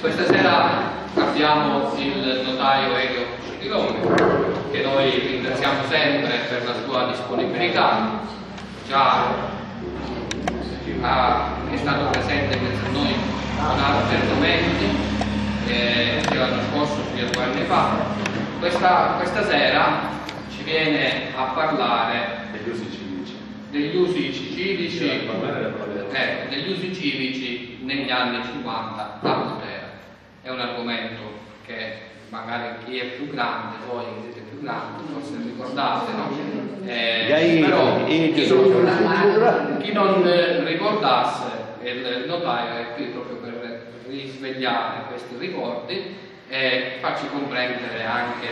Questa sera abbiamo il notaio Elio Cirone, che noi ringraziamo sempre per la sua disponibilità. Già è stato presente con noi con altri argomenti l'anno scorso, fino a 2 anni fa. Questa sera ci viene a parlare degli usi civici negli anni 50 a Butera. È un argomento che magari chi è più grande, voi che siete più grandi, forse ricordate, no? Però chi non ricordasse, il notaio è qui proprio per risvegliare questi ricordi e farci comprendere anche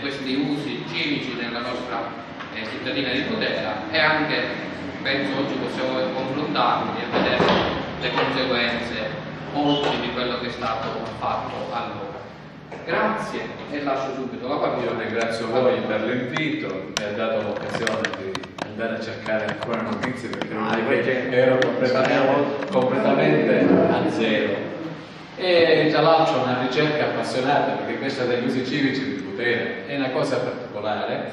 questi usi civici della nostra cittadina di Butera, e anche penso oggi possiamo confrontarli e vedere le conseguenze oggi di quello che è stato fatto allora. Grazie e lascio subito la parola. Io ringrazio voi per l'invito, mi ha dato l'occasione di andare a cercare ancora notizie perché non ero completamente a zero. E già lancio una ricerca appassionata perché questa degli usi civici di Butera è una cosa particolare.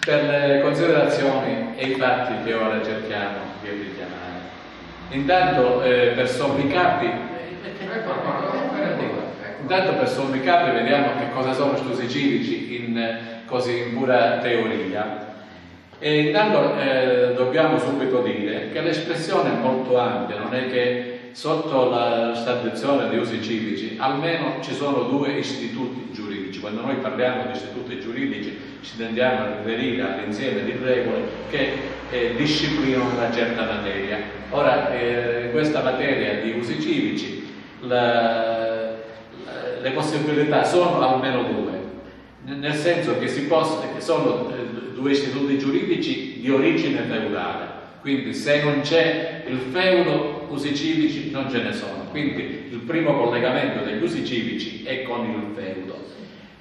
Per le considerazioni e i fatti che ora cerchiamo di richiamare. Intanto per sommi capi vediamo che cosa sono gli usi civici in pura teoria. E intanto dobbiamo subito dire che l'espressione è molto ampia, non è che sotto la statuizione di usi civici almeno ci sono 2 istituti giuridici. Quando noi parliamo di istituti giuridici ci tendiamo a riferire all'insieme di regole che disciplinano una certa materia. Ora, questa materia di usi civici, le possibilità sono almeno 2, nel senso che sono 2 istituti giuridici di origine feudale, quindi se non c'è il feudo, usi civici non ce ne sono, quindi il primo collegamento degli usi civici è con il feudo.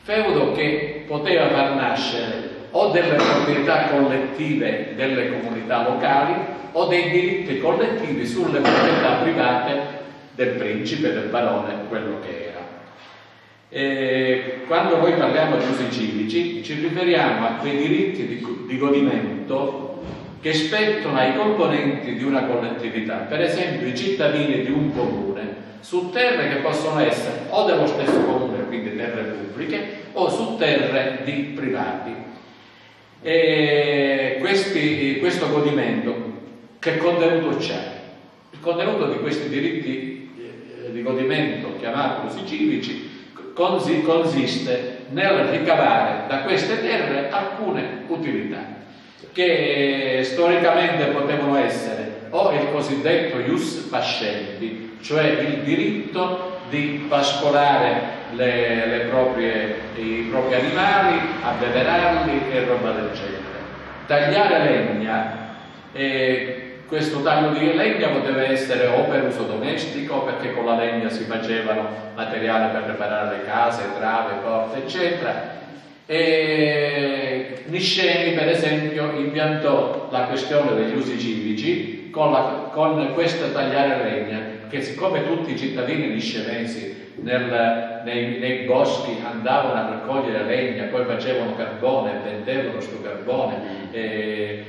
Feudo che poteva far nascere o delle proprietà collettive delle comunità locali o dei diritti collettivi sulle proprietà private del principe, del barone, quello che era. E quando noi parliamo di usi civici ci riferiamo a quei diritti di godimento che spettano ai componenti di una collettività, per esempio i cittadini di un comune, su terre che possono essere o dello stesso comune, quindi terre pubbliche, o su terre di privati. E questo godimento, che contenuto c'è? Il contenuto di questi diritti di godimento, chiamati usi civici, consiste nel ricavare da queste terre alcune utilità, che storicamente potevano essere o il cosiddetto ius pascendi, cioè il diritto di pascolare i propri animali, abbeverarli e roba del genere. Tagliare legna, questo taglio di legna poteva essere o per uso domestico, perché con la legna si facevano materiale per preparare le case, trave, porte, eccetera. E Niscemi, per esempio, impiantò la questione degli usi civici con questo tagliare legna, che siccome tutti i cittadini niscemesi nei boschi andavano a raccogliere legna, poi facevano carbone, vendevano questo carbone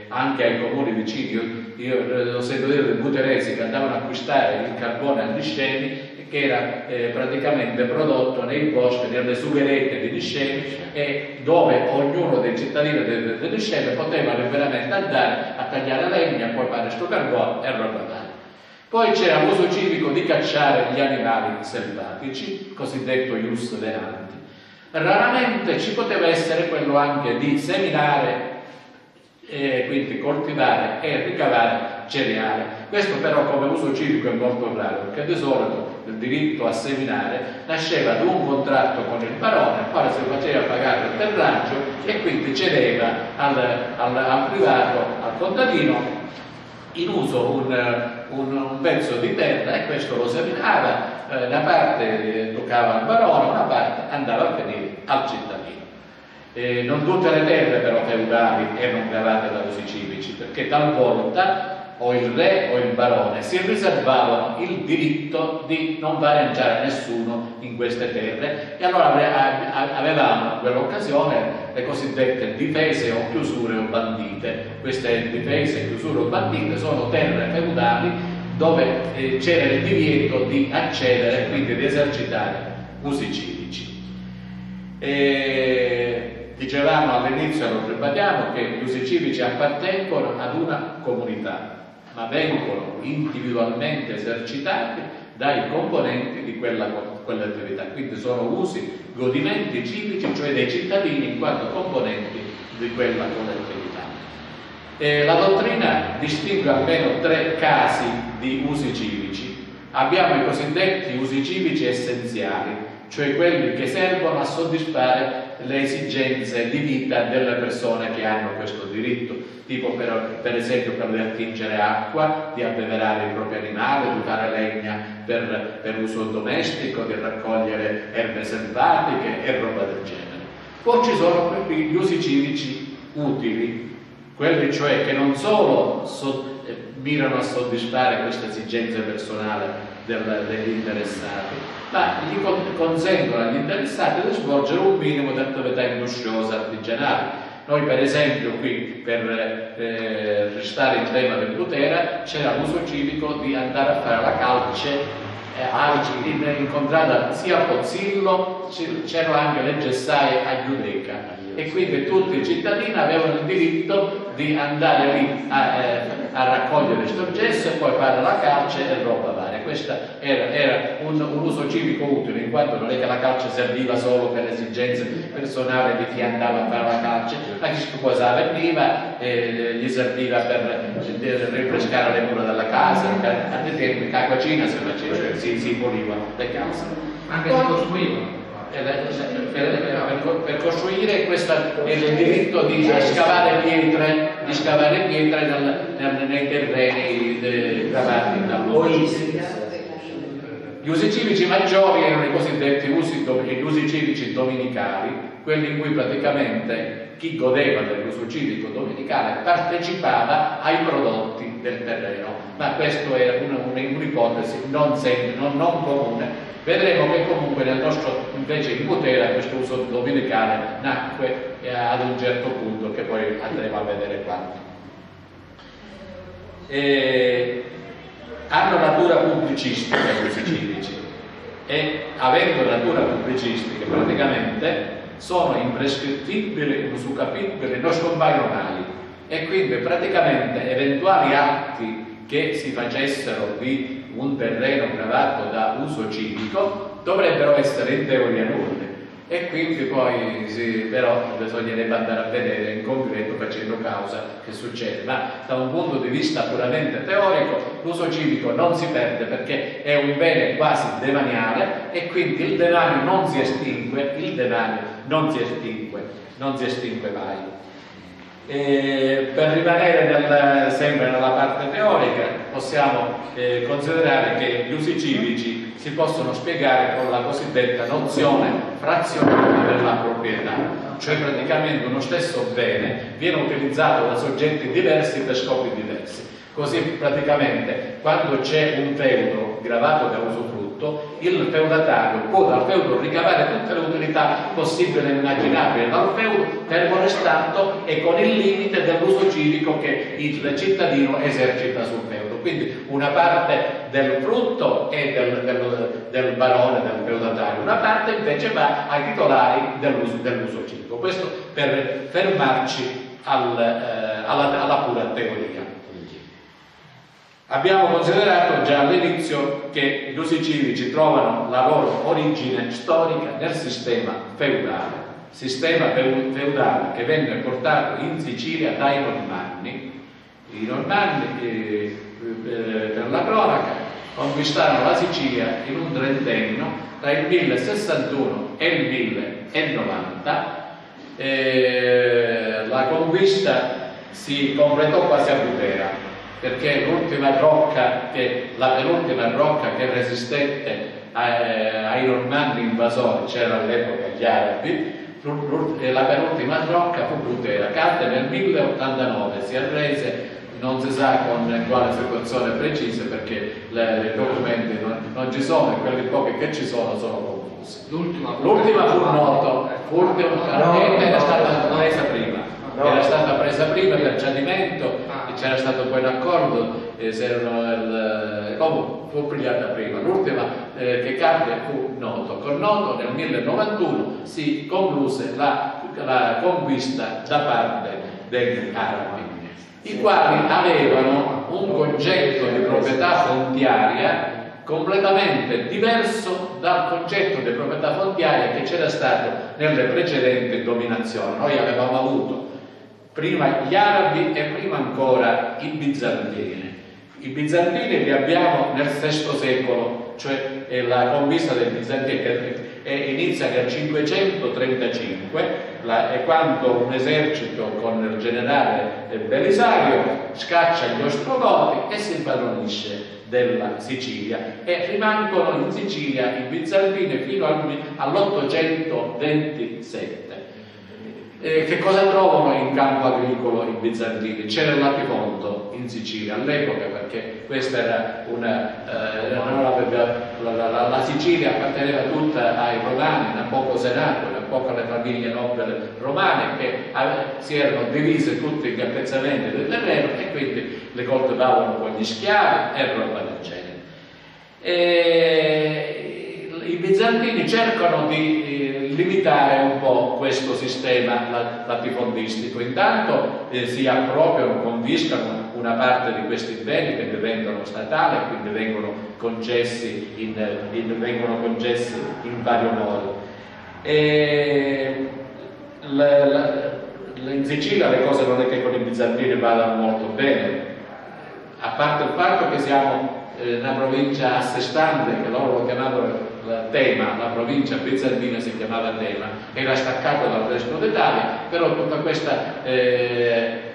anche ai comuni vicini, io lo sento dire dei buteresi che andavano a acquistare il carbone a Niscemi, che era praticamente prodotto nei boschi, nelle sugherette di Niscemi, e dove ognuno dei cittadini di Niscemi poteva veramente andare a tagliare legna, poi fare questo carbone e roba. Poi c'era l'uso civico di cacciare gli animali selvatici, cosiddetto ius venanti. Raramente ci poteva essere quello anche di seminare, quindi coltivare e ricavare cereali. Questo però come uso civico è molto raro, perché di solito il diritto a seminare nasceva da un contratto con il barone, il quale si faceva pagare il terraggio e quindi cedeva al privato, al contadino, in uso un pezzo di terra, e questo lo seminava, una parte toccava al barone, una parte andava a venire al cittadino. Non tutte le terre però feudali erano gravate da usi civici, perché talvolta o il re o il barone si riservavano il diritto di non pareggiare nessuno in queste terre, e allora avevamo in quell'occasione le cosiddette difese o chiusure o bandite. Queste difese, chiusure o bandite sono terre feudali dove c'era il divieto di accedere, quindi di esercitare usi civici. Dicevamo all'inizio, e lo ribadiamo, che gli usi civici appartengono ad una comunità, ma vengono individualmente esercitati dai componenti di quell'attività, quindi sono usi, godimenti civici, cioè dei cittadini in quanto componenti di quella collettività. La dottrina distingue almeno tre casi di usi civici. Abbiamo i cosiddetti usi civici essenziali, cioè quelli che servono a soddisfare le esigenze di vita delle persone che hanno questo diritto, tipo per esempio per di attingere acqua, di abbeverare il proprio animale, di fare legna per uso domestico, di raccogliere erbe selvatiche e roba del genere. Poi ci sono gli usi civici utili, quelli cioè che non solo mirano a soddisfare queste esigenze personali degli interessati, ma gli consentono agli interessati di svolgere un minimo di attività angosciosa artigianale. Noi per esempio qui, per restare in tema del Butera, c'era l'uso civico di andare a fare la calce, incontrata sia a Pozzillo, c'erano anche le gessaie a Giudecca, e quindi tutti i cittadini avevano il diritto di andare lì a raccogliere questo gesso e poi fare la calce e roba varia. Questo era un uso civico utile, in quanto non è che la calce serviva solo per esigenze personali di chi andava a fare la calce, ma chi si posava prima gli serviva per rinfrescare le mura della casa, ad esempio in acqua cina si pulivano le case. Anche si costruivano. Per costruire, questo è il diritto di scavare pietre, nei terreni gravati dall'uomo. Gli usi civici maggiori erano i cosiddetti usi civici dominicali, quelli in cui praticamente chi godeva dell'uso civico dominicale partecipava ai prodotti del terreno, ma questa è un'ipotesi non comune. Vedremo che comunque nel nostro, invece in Butera, questo uso dominicale nacque ad un certo punto, che poi andremo a vedere quanto. Hanno natura pubblicistica gli usi civici, e avendo natura pubblicistica praticamente sono imprescrittibili, usucapibili, non scompaiono mai, e quindi praticamente eventuali atti che si facessero di un terreno gravato da uso civico dovrebbero essere in teoria nulli, e quindi poi però bisognerebbe andare a vedere in concreto, facendo causa, che succede, ma da un punto di vista puramente teorico l'uso civico non si perde, perché è un bene quasi demaniale, e quindi il demanio non si estingue, mai. Per rimanere sempre nella parte teorica, possiamo considerare che gli usi civici si possono spiegare con la cosiddetta nozione frazionale della proprietà, cioè praticamente uno stesso bene viene utilizzato da soggetti diversi per scopi diversi. Così praticamente quando c'è un feudo gravato da usufrutto, il feudatario può dal feudo ricavare tutte le utilità possibili e immaginabili dal feudo, fermo restando e con il limite dell'uso civico che il cittadino esercita sul feudo. Quindi una parte del frutto è del barone, del feudatario, una parte invece va ai titolari dell'uso civico. Questo per fermarci alla pura teoria. Abbiamo considerato già all'inizio che gli usi civici trovano la loro origine storica nel sistema feudale che venne portato in Sicilia dai Normanni. I Normanni, per la cronaca, conquistarono la Sicilia in un trentennio tra il 1061 e il 1090. La conquista si completò quasi a Butera, perché la penultima rocca che resistette ai normanni invasori, c'era all'epoca gli arabi, la penultima rocca fu Butera, cadde nel 1089, si arrese non si sa con quale situazione precisa, perché i documenti non ci sono e quelli pochi che ci sono confusi. L'ultima fu nota, era stata presa prima, era stata presa prima per tradimento, c'era stato poi l'accordo, fu pigliata prima. L'ultima che cadde fu Noto. Con Noto nel 1091 si concluse la conquista da parte degli arabi, i quali avevano un concetto di proprietà fondiaria completamente diverso dal concetto di proprietà fondiaria che c'era stato nelle precedenti dominazioni. Noi avevamo avuto prima gli arabi e prima ancora i bizantini. I bizantini li abbiamo nel VI secolo, cioè la conquista dei bizantini che inizia nel 535, quando un esercito con il generale Belisario scaccia gli Ostrogoti e si impadronisce della Sicilia, e rimangono in Sicilia i bizantini fino all'827. Che cosa trovano in campo agricolo i bizantini? C'era il latifondo in Sicilia all'epoca, perché questa era la Sicilia apparteneva tutta ai romani, da poco senato, da poco alle famiglie nobili romane che si erano divise tutti i capezzamenti del terreno e quindi le coltivavano con gli schiavi e roba del genere. I bizantini cercano di limitare un po' questo sistema latifondistico, intanto si appropriano, confiscano una parte di questi beni che diventano statali e quindi vengono concessi in vario modo. In Sicilia le cose non è che con i bizantini vadano molto bene, a parte il fatto che siamo una provincia a sé stante, che loro lo chiamavano Tema, la provincia bizantina si chiamava Tema, era staccata dal resto d'Italia, però tutto questo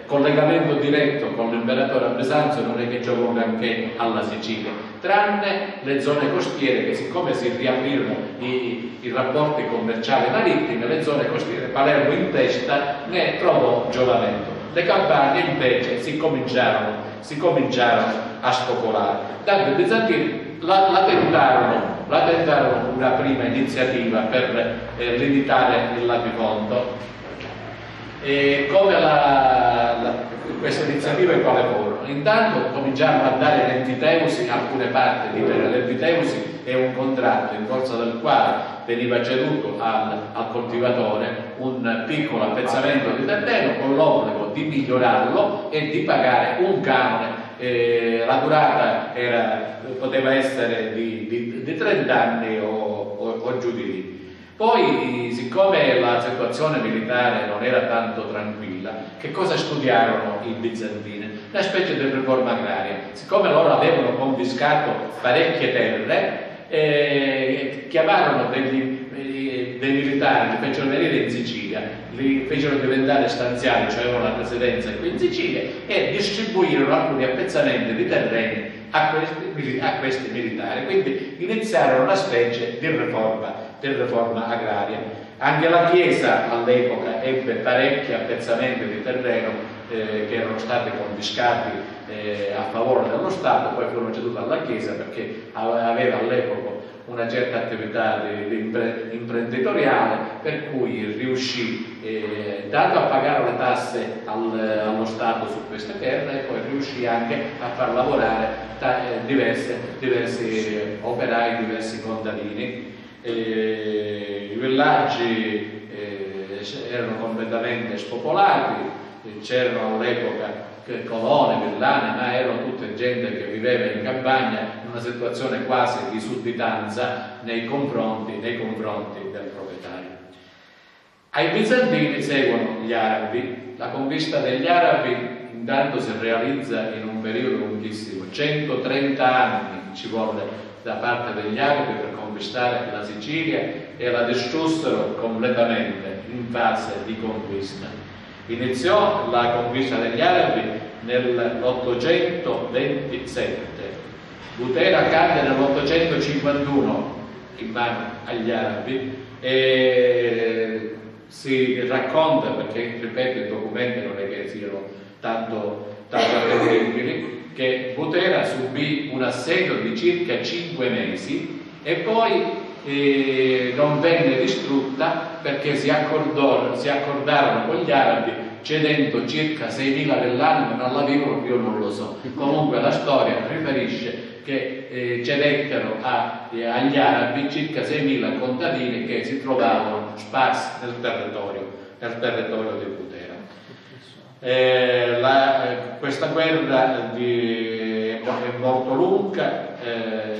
collegamento diretto con l'imperatore a Bisanzio non è che giocò anche alla Sicilia, tranne le zone costiere, che siccome si riaprirono i rapporti commerciali marittimi, le zone costiere, Palermo in testa, ne trovò giovamento. Le campagne invece si cominciarono a spopolare, tanto i bizantini la tentarono una prima iniziativa per limitare il latifondo. Questa iniziativa in quale furono? Intanto cominciarono a dare lentiteusi, alcune parti di lentiteusi è un contratto in forza del quale veniva ceduto al coltivatore un piccolo appezzamento di terreno con l'obbligo di migliorarlo e di pagare un canone. La durata poteva essere di 30 anni o giù di lì. Poi, siccome la situazione militare non era tanto tranquilla, che cosa studiarono i bizantini? Una specie di riforma agraria. Siccome loro avevano confiscato parecchie terre, chiamarono dei militari, li fecero venire in Sicilia, li fecero diventare stanziali, cioè avevano la presidenza qui in Sicilia, e distribuirono alcuni appezzamenti di terreni a questi militari. Quindi iniziarono una specie di riforma agraria. Anche la Chiesa all'epoca ebbe parecchi appezzamenti di terreno che erano stati confiscati a favore dello Stato, poi furono ceduti alla Chiesa perché aveva all'epoca una certa attività imprenditoriale, per cui riuscì tanto a pagare le tasse allo Stato su queste terre, e poi riuscì anche a far lavorare diversi operai, diversi contadini. I villaggi erano completamente spopolati, c'erano all'epoca colone, villane, ma erano tutte gente che viveva in campagna in una situazione quasi di sudditanza nei confronti del proprietario. Ai bizantini seguono gli arabi. La conquista degli arabi intanto si realizza in un periodo lunghissimo, 130 anni ci volle da parte degli arabi per conquistare la Sicilia, e la distrussero completamente in fase di conquista. Iniziò la conquista degli arabi nell'827, Butera cadde nell'851 in mano agli arabi, e si racconta, perché ripeto i documenti non è che siano tanto tanto attendibili, che Butera subì un assedio di circa 5 mesi e poi non venne distrutta perché si accordarono con gli arabi, cedendo circa 6.000 dell'anima, non la dicono, io non lo so. Comunque la storia riferisce che cedettero agli arabi circa 6.000 contadini che si trovavano sparsi nel territorio di Butera. Questa guerra è molto lunga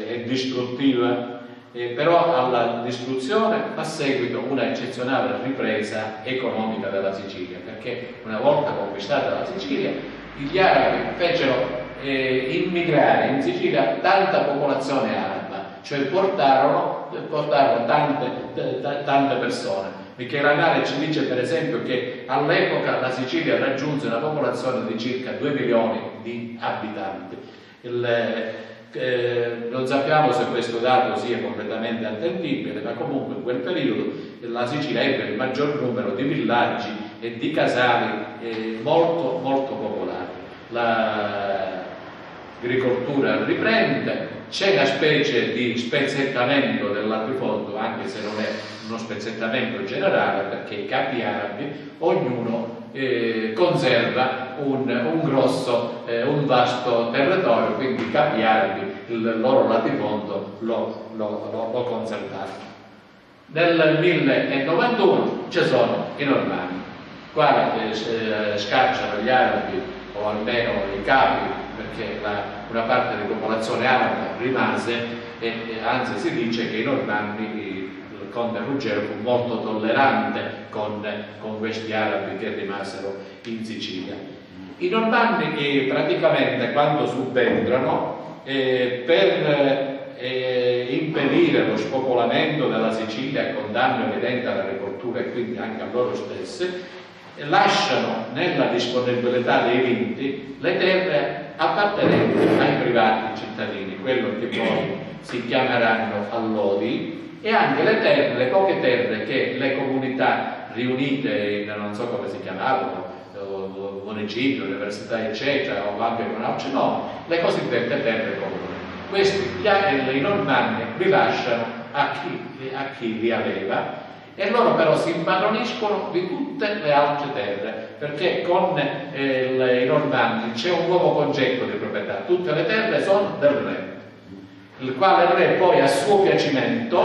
e distruttiva. Però alla distruzione fa seguito una eccezionale ripresa economica della Sicilia, perché una volta conquistata la Sicilia gli arabi fecero immigrare in Sicilia tanta popolazione araba, cioè portarono tante persone. Michele Amari ci dice per esempio che all'epoca la Sicilia raggiunse una popolazione di circa 2 milioni di abitanti. Non sappiamo se questo dato sia completamente attendibile, ma comunque in quel periodo la Sicilia ebbe il maggior numero di villaggi e di casali molto molto popolari. L'agricoltura riprende, c'è una specie di spezzettamento dell'agricoltura, anche se non è uno spezzettamento generale, perché i capi arabi ognuno conserva un vasto territorio, quindi i capi arabi il loro latifondo lo conservarono. Nel 1091 ci sono i Normanni, qua scacciano gli arabi, o almeno i capi, perché una parte della popolazione araba rimase, e anzi si dice che i Normanni, Conte Ruggero, fu molto tollerante con questi arabi che rimasero in Sicilia. I Normanni praticamente, quando subentrano, per impedire lo spopolamento della Sicilia con danno evidente all'agricoltura e quindi anche a loro stesse, lasciano nella disponibilità dei vinti le terre appartenenti ai privati cittadini, quello che poi si chiameranno allodi, e anche le poche terre che le comunità riunite in, non so come si chiamavano, municipio, università eccetera, o anche no, le cosiddette terre comuni. Questi i Normanni li lasciano a chi li aveva, e loro però si impadroniscono di tutte le altre terre, perché con i Normanni c'è un nuovo concetto di proprietà: tutte le terre sono del re, il quale re poi a suo piacimento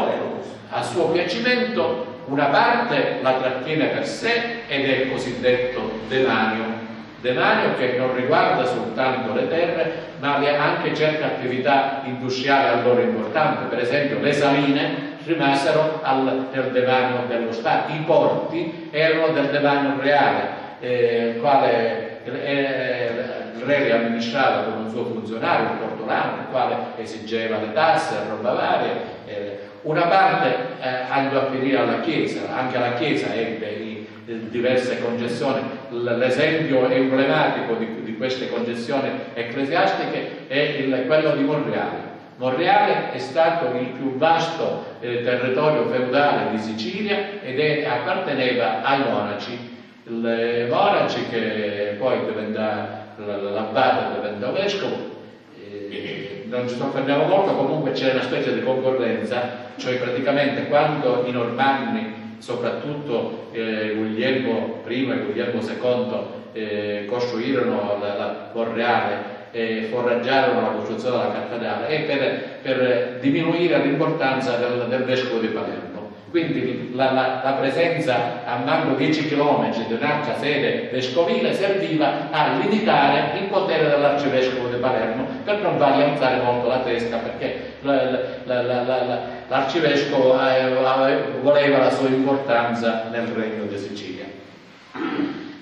una parte la trattiene per sé, ed è il cosiddetto demanio, che non riguarda soltanto le terre ma anche certe attività industriali allora importanti. Per esempio le saline rimasero del demanio dello Stato, i porti erano del demanio reale, il quale il re amministrava con un suo funzionario, il portolano, il quale esigeva le tasse, roba varia. Una parte andò a finire alla Chiesa, anche la Chiesa ebbe diverse concessioni. L'esempio emblematico di queste concessioni ecclesiastiche è quello di Monreale. Monreale è stato il più vasto territorio feudale di Sicilia ed apparteneva ai monaci. Il monaci, che poi diventa l'abbate, diventa vescovo, non ci soffermiamo molto. Comunque c'è una specie di concorrenza, cioè praticamente quando i Normanni, soprattutto Guglielmo I e Guglielmo II, costruirono la Monreale e foraggiarono la costruzione della cattedrale, e per diminuire l'importanza del vescovo di Palermo. Quindi la presenza a manco 10 km di un'altra sede vescovile serviva a limitare il potere dell'arcivescovo di Palermo, per non fargli alzare molto la testa, perché l'arcivescovo voleva la sua importanza nel regno di Sicilia.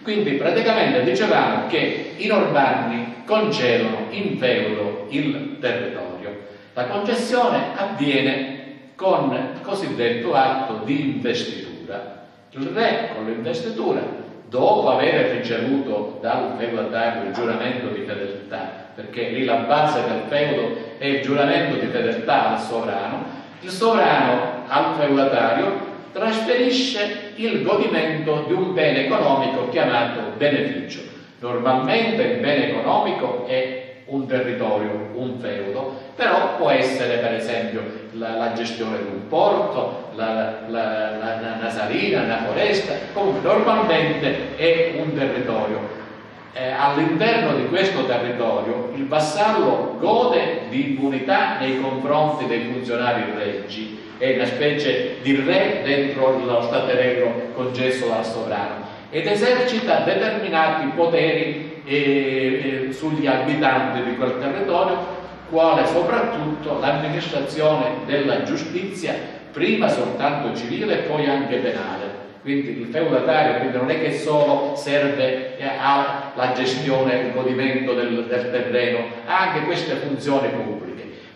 Quindi praticamente dicevamo che i Normanni concedono in feudo il territorio. La concessione avviene con il cosiddetto atto di investitura. Il re, con l'investitura, dopo aver ricevuto dal feudatario il giuramento di fedeltà, perché lì la base del feudo è il giuramento di fedeltà al sovrano, il sovrano al feudatario trasferisce il godimento di un bene economico chiamato beneficio. Normalmente il bene economico è un territorio, un feudo, però può essere per esempio la gestione di un porto, una salina, una foresta, comunque normalmente è un territorio. All'interno di questo territorio il vassallo gode di impunità nei confronti dei funzionari reggi, è una specie di re dentro lo staterello concesso dal sovrano, ed esercita determinati poteri sugli abitanti di quel territorio, quale soprattutto l'amministrazione della giustizia, prima soltanto civile e poi anche penale. Quindi il feudatario non è che solo serve alla gestione e al godimento del terreno, ha anche queste funzioni pubbliche.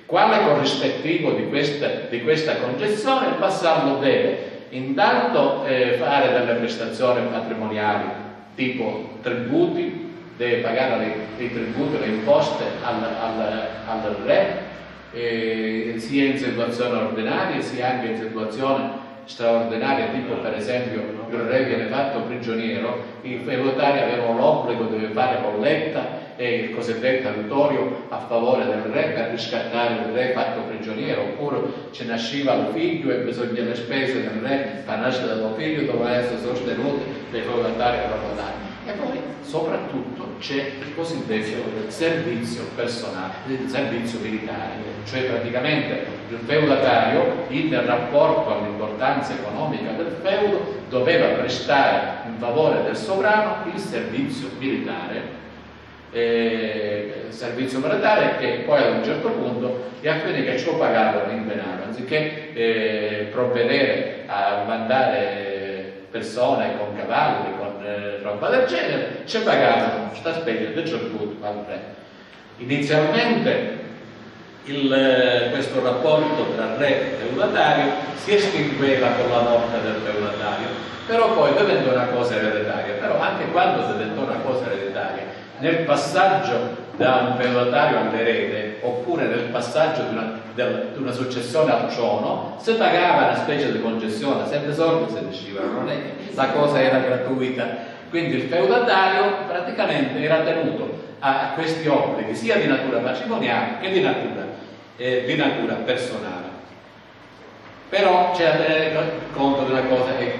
Quale corrispettivo di questa concessione il vassallo deve intanto fare delle prestazioni patrimoniali, tipo tributi, deve pagare i tributi, le imposte al re, sia in situazione ordinaria sia anche in situazione straordinaria, tipo per esempio il re viene fatto prigioniero, i feudatari avevano l'obbligo di fare colletta e il cosiddetto aiutorio a favore del re per riscattare il re fatto prigioniero, oppure se nasceva un figlio e bisogna le spese del re per nascere del figlio dovevano essere sostenute dai feudatari e proprietari. E poi soprattutto c'è il cosiddetto servizio personale, il servizio militare, cioè praticamente il feudatario in rapporto all'importanza economica del feudo doveva prestare in favore del sovrano il servizio militare. Servizio militare che poi ad un certo punto gli affini che ci lo pagavano in denaro, anziché provvedere a mandare persone con cavalli, con roba del genere, ci pagavano questa specie del circuito al re. Inizialmente questo rapporto tra re e feudatario si estingueva con la morte del feudatario, però poi diventò una cosa ereditaria. Però anche quando diventò una cosa ereditaria, nel passaggio da un feudatario all'erede, oppure nel passaggio di una successione al trono, se pagava una specie di concessione, sempre soldi se dicevano, non è che la cosa era gratuita. Quindi il feudatario praticamente era tenuto a questi obblighi, sia di natura patrimoniale che di natura personale. Però c'è da tenere conto di una cosa che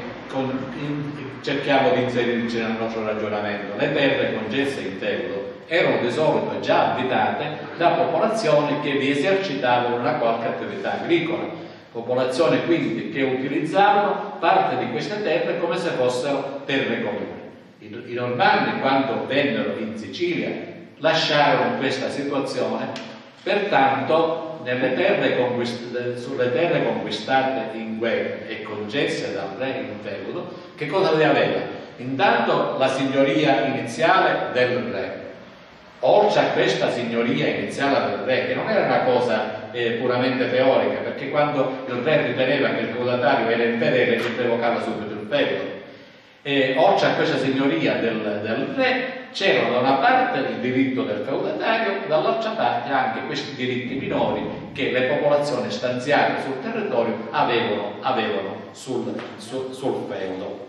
cerchiamo di inserirci nel nostro ragionamento: le terre concesse in feudo erano di solito già abitate da popolazioni che vi esercitavano una qualche attività agricola, popolazioni quindi che utilizzavano parte di queste terre come se fossero terre comuni. I Normanni, quando vennero in Sicilia, lasciarono questa situazione, pertanto sulle terre conquistate in guerra e concesse dal re in feudo, che cosa le aveva? Intanto la signoria iniziale del re. Oltre a questa signoria iniziale del re, che non era una cosa puramente teorica, perché quando il re riteneva che il feudatario era infedele, si revocava subito il feudo. Oltre a questa signoria del re, c'erano da una parte il diritto del feudatario, dall'altra parte anche questi diritti minori che le popolazioni stanziate sul territorio avevano sul feudo.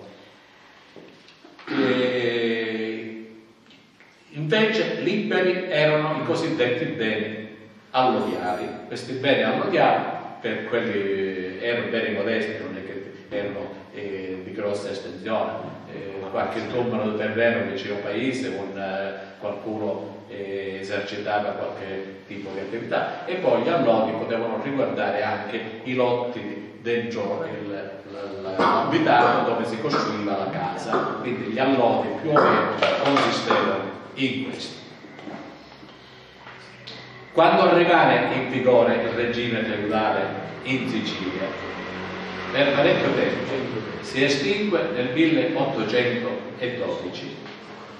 Invece liberi erano i cosiddetti beni alluviali. Questi beni alluviali, per quelli erano beni modesti, non è che erano di grossa estensione, qualche tombolo di terreno vicino al paese, qualcuno esercitava qualche tipo di attività, e poi gli alloggi potevano riguardare anche i lotti dentro l'abitato dove si costruiva la casa, quindi gli alloggi più o meno consistevano in questo. Quando arrivare in vigore il regime feudale in Sicilia, per parecchio tempo, si estingue nel 1812,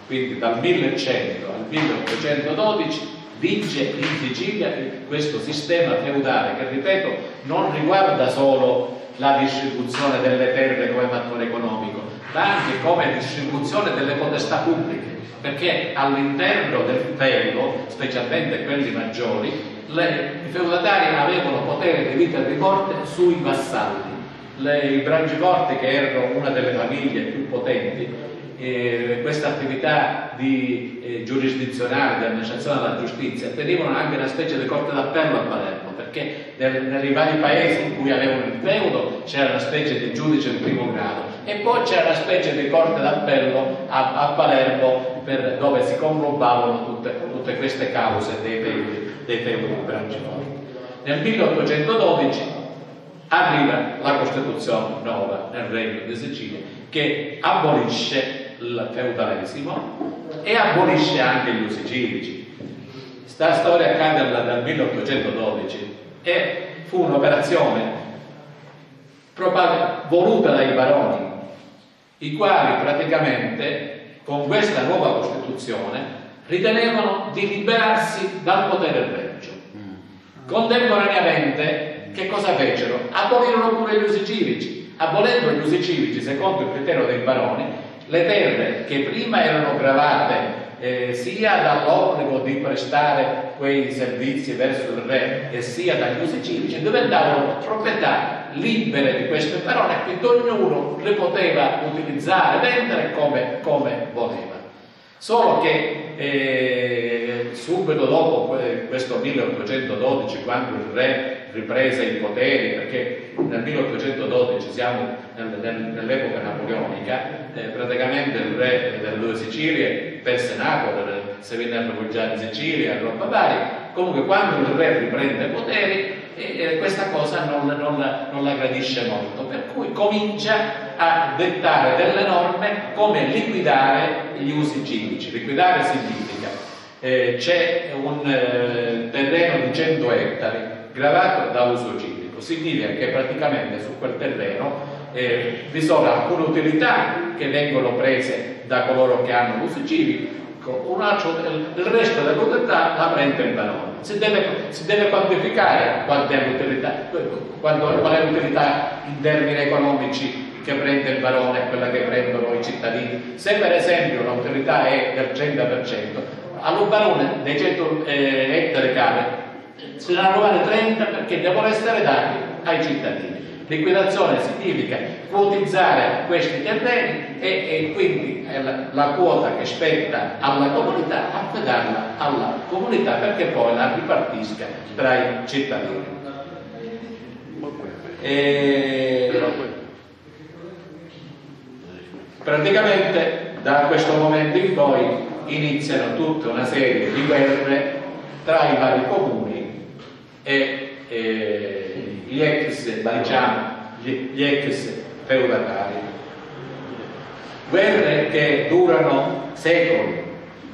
quindi dal 1100 al 1812 vige in Sicilia questo sistema feudale che, ripeto, non riguarda solo la distribuzione delle terre come fattore economico, ma anche come distribuzione delle potestà pubbliche, perché all'interno del feudo, specialmente quelli maggiori, i feudatari avevano potere di vita e di morte sui vassalli. I Branciforti, che erano una delle famiglie più potenti, questa attività di giurisdizionale, di amministrazione della giustizia, tenevano anche una specie di corte d'appello a Palermo, perché nei vari paesi in cui avevano il feudo c'era una specie di giudice in primo grado e poi c'era una specie di corte d'appello a Palermo dove si conglobavano tutte queste cause dei feudi branciforti. Nel 1812 arriva la Costituzione nuova nel Regno di Sicilia, che abolisce il feudalesimo e abolisce anche gli usi civici. Sta storia accade dal 1812 e fu un'operazione voluta dai baroni, i quali praticamente con questa nuova Costituzione ritenevano di liberarsi dal potere regio. Contemporaneamente, che cosa fecero? Abolirono pure gli usi civici. Abolendo gli usi civici, secondo il criterio dei baroni, le terre che prima erano gravate sia dall'obbligo di prestare quei servizi verso il re e sia dagli usi civici diventavano proprietà libere di queste barone, quindi ognuno le poteva utilizzare, vendere come voleva. Solo che subito dopo questo 1812, quando il re riprese i poteri, perché nel 1812 siamo nell'epoca napoleonica, praticamente il re delle due Sicilie perse Napoli, se venne a rifugiare in Sicilia, roba varia. Comunque, quando il re riprende i poteri, questa cosa non la gradisce molto, per cui comincia a dettare delle norme come liquidare gli usi civici. Liquidare significa c'è un terreno di 100 ettari gravato da uso civico, significa che praticamente su quel terreno vi sono alcune utilità che vengono prese da coloro che hanno l'uso civico, il resto delle utilità la prende il barone. Si deve quantificare qual è l'utilità in termini economici che prende il barone e quella che prendono i cittadini. Se per esempio l'utilità è del 100%, al barone dei 100 ettari cave se ne rovare 30 perché devono essere dati ai cittadini. Liquidazione significa quotizzare questi terreni e quindi la quota che spetta alla comunità affidarla alla comunità perché poi la ripartisca tra i cittadini. Praticamente da questo momento in poi iniziano tutta una serie di guerre tra i vari comuni e gli ex feudatari, guerre che durano secoli,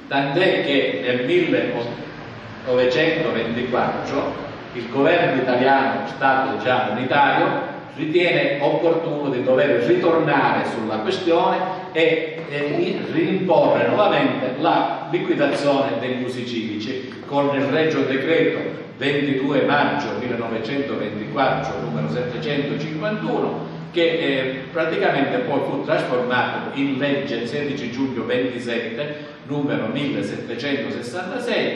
tant'è che nel 1924 il governo italiano, stato già unitario, ritiene opportuno di dover ritornare sulla questione e rimporre nuovamente la liquidazione degli usi civici con il Regio Decreto 22 maggio 1924 numero 751 che praticamente poi fu trasformato in legge 16 giugno 27 numero 1766,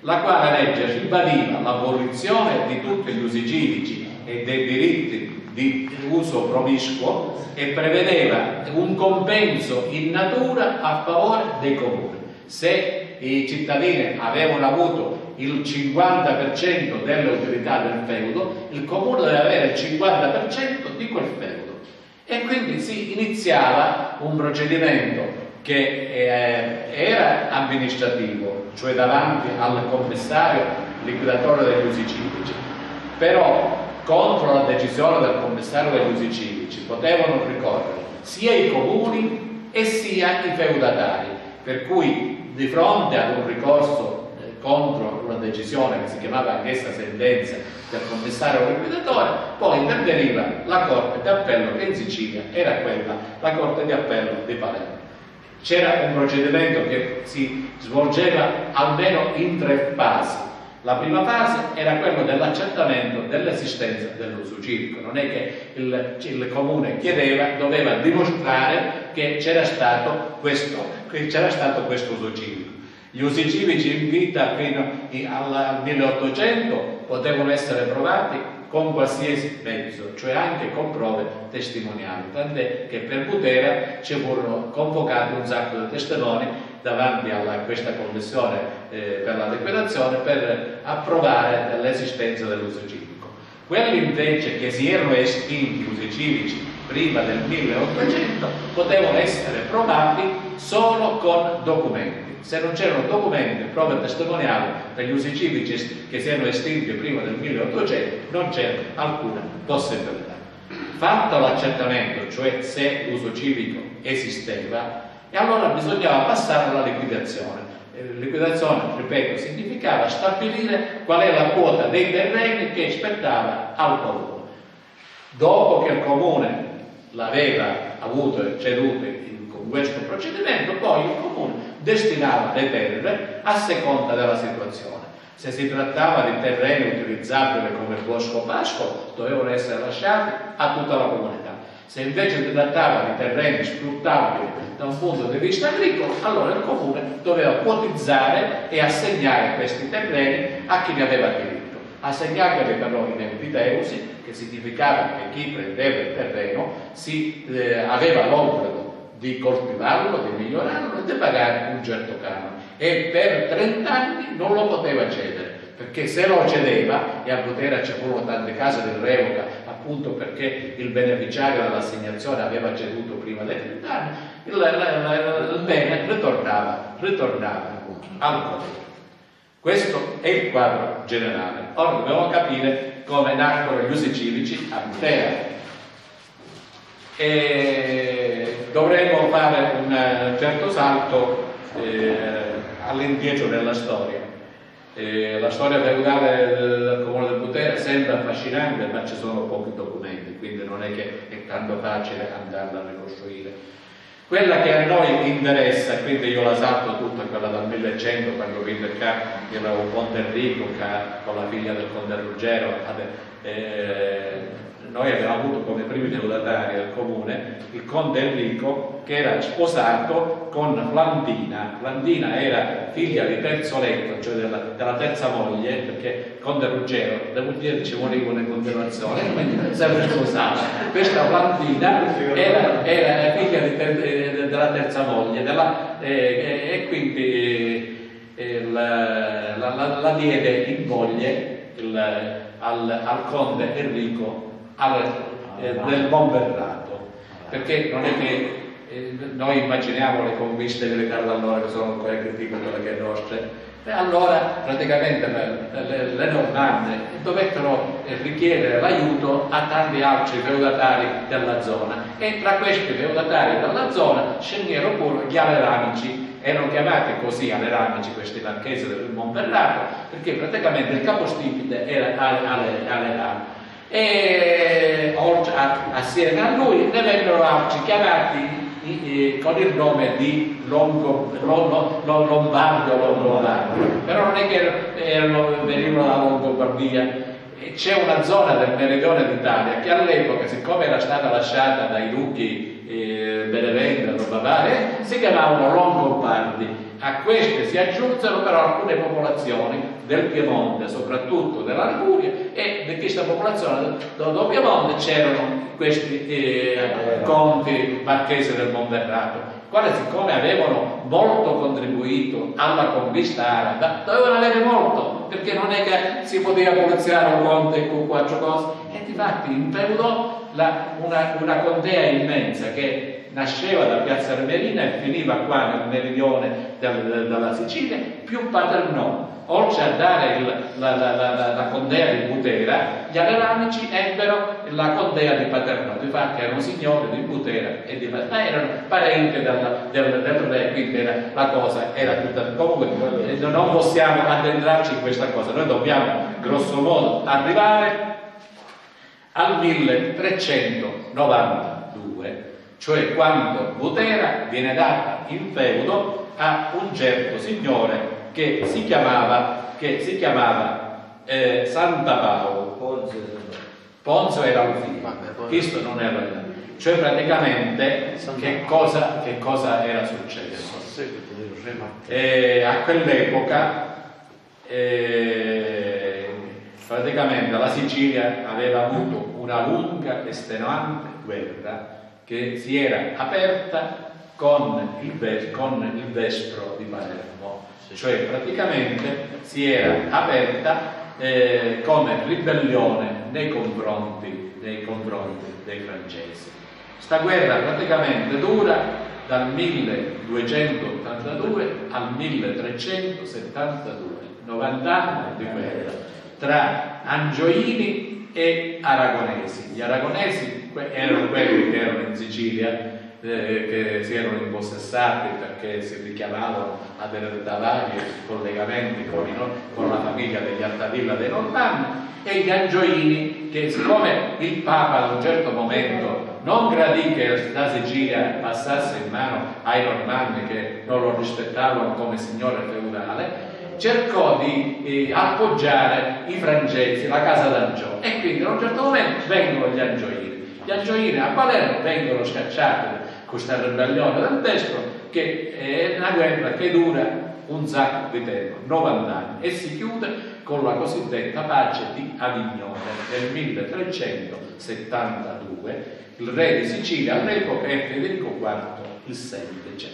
la quale legge ribadiva l'abolizione di tutti gli usi civici e dei diritti di uso promiscuo e prevedeva un compenso in natura a favore dei comuni. Se i cittadini avevano avuto il 50% delle utilità del feudo, il comune deve avere il 50% di quel feudo, e quindi si iniziava un procedimento che era amministrativo, cioè davanti al commissario liquidatore degli usi civici, però contro la decisione del commissario degli usi civici potevano ricorrere sia i comuni e sia i feudatari, per cui di fronte ad un ricorso contro una decisione che si chiamava anch'essa sentenza del commissario liquidatore, poi interveniva la Corte d'Appello che in Sicilia era quella, la Corte di Appello di Palermo. C'era un procedimento che si svolgeva almeno in tre fasi. La prima fase era quella dell'accertamento dell'esistenza dell'uso civico, non è che il comune chiedeva, doveva dimostrare che c'era stato questo uso civico. Gli usi civici in vita fino al 1800 potevano essere provati con qualsiasi mezzo, cioè anche con prove testimoniali, tant'è che per Butera ci furono convocati un sacco di testimoni davanti a questa commissione per la liberazione per approvare l'esistenza dell'uso civico. Quelli invece che si erano estinti usi civici prima del 1800 potevano essere provati solo con documenti. Se non c'erano documenti, prove testimoniali per gli usi civici che si erano estinti prima del 1800, non c'era alcuna possibilità. Fatto l'accertamento, cioè se l'uso civico esisteva, e allora bisognava passare alla liquidazione. Liquidazione, ripeto, significava stabilire qual è la quota dei terreni che spettava al comune. Dopo che il comune l'aveva avuto ceduto con questo procedimento, poi il comune destinava le terre a seconda della situazione. Se si trattava di terreni utilizzabili come bosco pascolo, dovevano essere lasciati a tutta la comunità. Se invece si trattava di terreni sfruttabili da un punto di vista agricolo, allora il comune doveva quotizzare e assegnare questi terreni a chi ne aveva diritto. Assegnarli però in empiteusi, che significava che chi prendeva il terreno aveva l'obbligo di coltivarlo, di migliorarlo e di pagare un certo canone, e per 30 anni non lo poteva cedere, perché se lo cedeva, e a Butera ci furono tante case di revoca appunto perché il beneficiario dell'assegnazione aveva ceduto prima dei 30 anni, il bene ritornava al comune. Questo è il quadro generale. Ora dobbiamo capire come nacquero gli usi civici a Butera. E dovremmo fare un certo salto all'indietro nella storia. La storia feudale del comune del Butera sembra affascinante, ma ci sono pochi documenti, quindi non è che è tanto facile andarla a ricostruire. Quella che a noi interessa, quindi io la salto tutta, quella dal 1100, quando vide qua era un Conte Enrico con la figlia del Conte Ruggero. Noi abbiamo avuto come primi feudatari del comune il Conte Enrico, che era sposato con Flandina. Flandina era figlia di terzo letto, cioè della terza moglie, perché Conte Ruggero, le mogli ci morivano in continuazione, quindi sempre sposata. Questa Flandina era figlia della terza moglie e quindi la diede in moglie al Conte Enrico del Monferrato, perché non è che noi immaginiamo le conquiste militari da allora, che sono quelle che dicono quelle che nostre, e allora praticamente le Normanni dovettero richiedere l'aiuto a tanti altri feudatari della zona, e tra questi feudatari della zona scegliero pure gli aleramici. Erano chiamati così aleramici questi marchesi del Monferrato perché praticamente il capostipite era Aleramici. E assieme a lui ne vennero altri chiamati con il nome di Lombardo, però non è che venivano da Longobardia. C'è una zona del meridione d'Italia che all'epoca, siccome era stata lasciata dai duchi Benevento, Bavaria, si chiamavano Longobardi. A queste si aggiunsero però alcune popolazioni del Piemonte, soprattutto della Liguria, e di questa popolazione del Piemonte c'erano questi conti marchesi del Monferrato, quali, siccome avevano molto contribuito alla conquista araba, dovevano avere molto, perché non è che si poteva poliziare un conte con quattro cose, e difatti impegnò una contea immensa che nasceva da Piazza Armerina e finiva qua nel meridione della Sicilia, più Paternò. Oltre a dare la condea di Butera, gli aleramici ebbero la condea di Paternò. Difatti erano signori di Butera e di Paternò, erano parenti del re, quindi la cosa era tutta. Comunque non possiamo addentrarci in questa cosa, noi dobbiamo grosso modo arrivare al 1392. Cioè quando Butera viene data in feudo a un certo signore che si chiamava Santa Paolo. Ponzio era un figlio, questo non era il figlio. Cioè praticamente che cosa era successo? A quell'epoca praticamente la Sicilia aveva avuto una lunga e estenuante guerra che si era aperta con il Vespro di Palermo, cioè praticamente si era aperta come ribellione nei confronti dei francesi. Sta guerra praticamente dura dal 1282 al 1372, 90 anni di guerra tra Angioini e Aragonesi. Gli Aragonesi erano quelli che erano in Sicilia, che si erano impossessati perché si richiamavano ad ereditari collegamenti con la famiglia degli Altavilla dei Normanni, e gli Angioini che, siccome il Papa ad un certo momento non gradì che la Sicilia passasse in mano ai Normanni che non lo rispettavano come signore feudale, cercò di appoggiare i francesi, la casa d'Angioini, e quindi a un certo momento vengono gli Angioini. Gli Angioini a Palermo vengono scacciati con questa ribellione del Vespro, che è una guerra che dura un sacco di tempo, 90 anni, e si chiude con la cosiddetta pace di Avignone nel 1372. Il re di Sicilia all'epoca è Federico IV il Semplice.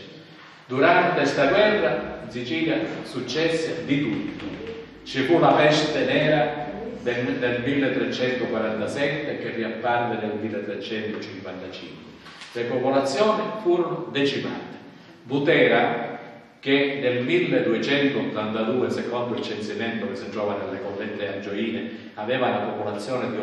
Durante questa guerra in Sicilia successe di tutto. Ci fu la peste nera del 1347 che riapparve nel 1355. Le popolazioni furono decimate. Butera, che nel 1282, secondo il censimento che si trova nelle collette angioine, aveva una popolazione di 8.846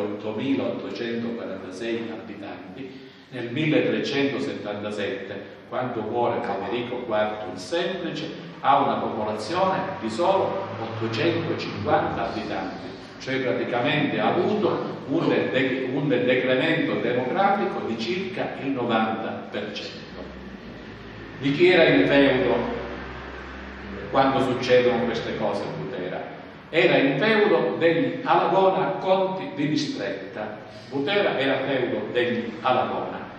abitanti, nel 1377, quando muore Federico IV il Semplice, ha una popolazione di solo 850 abitanti, cioè praticamente ha avuto un decremento demografico di circa il 90%. Di chi era il feudo quando succedono queste cose a Butera? Era il feudo degli Alagona, conti di Distretta. Butera era feudo degli Alagona.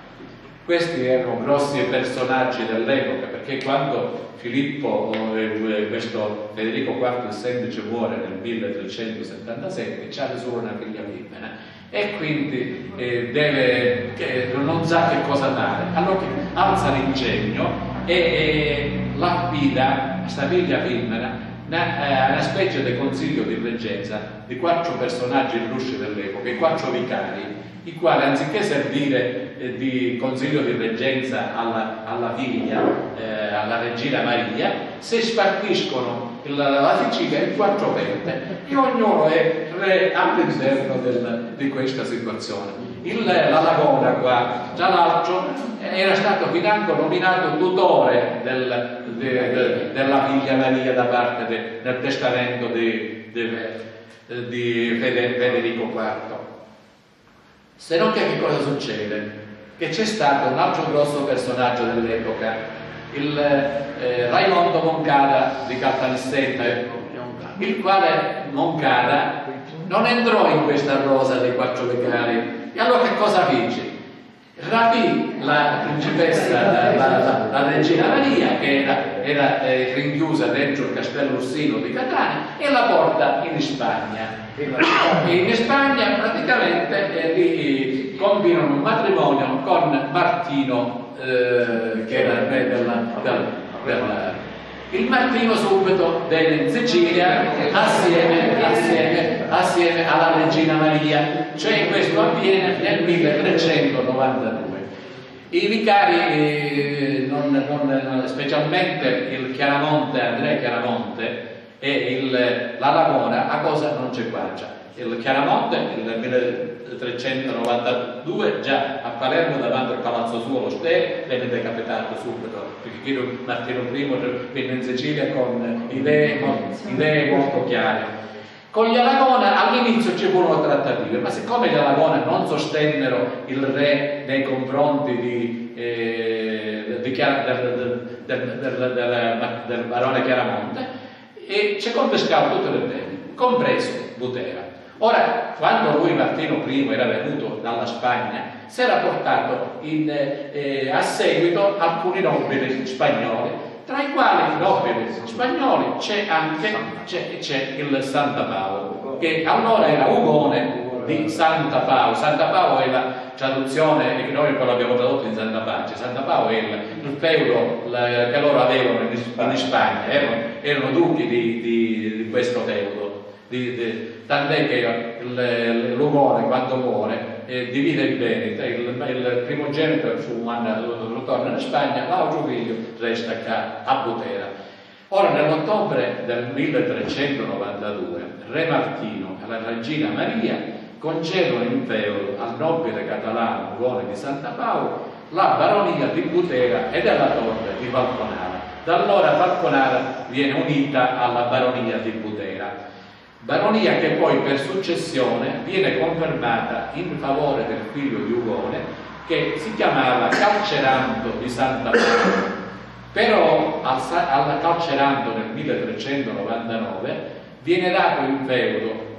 Questi erano grossi personaggi dell'epoca, perché quando questo Federico IV il Semplice muore nel 1377, c'ha solo una figlia libera e quindi non sa che cosa fare, allora alza l'ingegno e l'affida a sta figlia libera una specie di consiglio di reggenza di 4 personaggi illustri dell'epoca, i 4 vicari, i quali anziché servire di consiglio di reggenza alla figlia, alla regina Maria, se spartiscono la Sicilia in 4 perte e ognuno è re all'interno di questa situazione. L'Alagona qua, tra l'altro, era stato financo nominato tutore della figlia Maria da parte del testamento di Federico IV. Se non che cosa succede? Che c'è stato un altro grosso personaggio dell'epoca, il Raimondo Moncada di Caltanissetta, il quale Moncada non entrò in questa rosa dei 4 vicari, e allora che cosa fece? Rapì la principessa, la regina Maria, che era rinchiusa dentro il castello Ursino di Catania, e la porta in Spagna. In Spagna praticamente lì combinano un matrimonio con Martino, che era il re il Martino subito della Sicilia assieme alla regina Maria, cioè questo avviene nel 1392. I vicari, specialmente il Chiaramonte, Andrea Chiaramonte, e l'Alagona, a cosa non c'è guancia. Il Chiaramonte nel 1392 già a Palermo davanti al palazzo suo lo Ste venne decapitato subito, perché Martino I venne in Sicilia con idee molto chiare. Con gli Alagona all'inizio ci furono trattative, ma siccome gli Alagona non sostennero il re nei confronti del barone Chiaramonte, e ci confiscava tutti i beni, compreso Butera. Ora, quando lui Martino I era venuto dalla Spagna, si era portato a seguito alcuni nobili spagnoli, tra i quali nobili spagnoli c'è il Santa Paolo, che allora era Ugone di Santa Paolo. Santa Paolo è la traduzione, e noi poi l'abbiamo tradotto in Santa Pace. Santa Paolo è il feudo che loro avevano in Spagna, erano duchi di questo feudo, tant'è che l'Ugone quando muore divide il Veneto, il primogenito lo torna in Spagna, ma il figlio resta a Butera. Ora, nell'ottobre del 1392, re Martino e la regina Maria concedono in feudo al nobile catalano Ugone di Santa Paolo la baronia di Butera e della torre di Falconara. Da allora Falconara viene unita alla baronia di Butera, baronia che poi per successione viene confermata in favore del figlio di Ugone, che si chiamava Calcerando di Santa Paolo. Però al Calcerando nel 1399 viene dato in feudo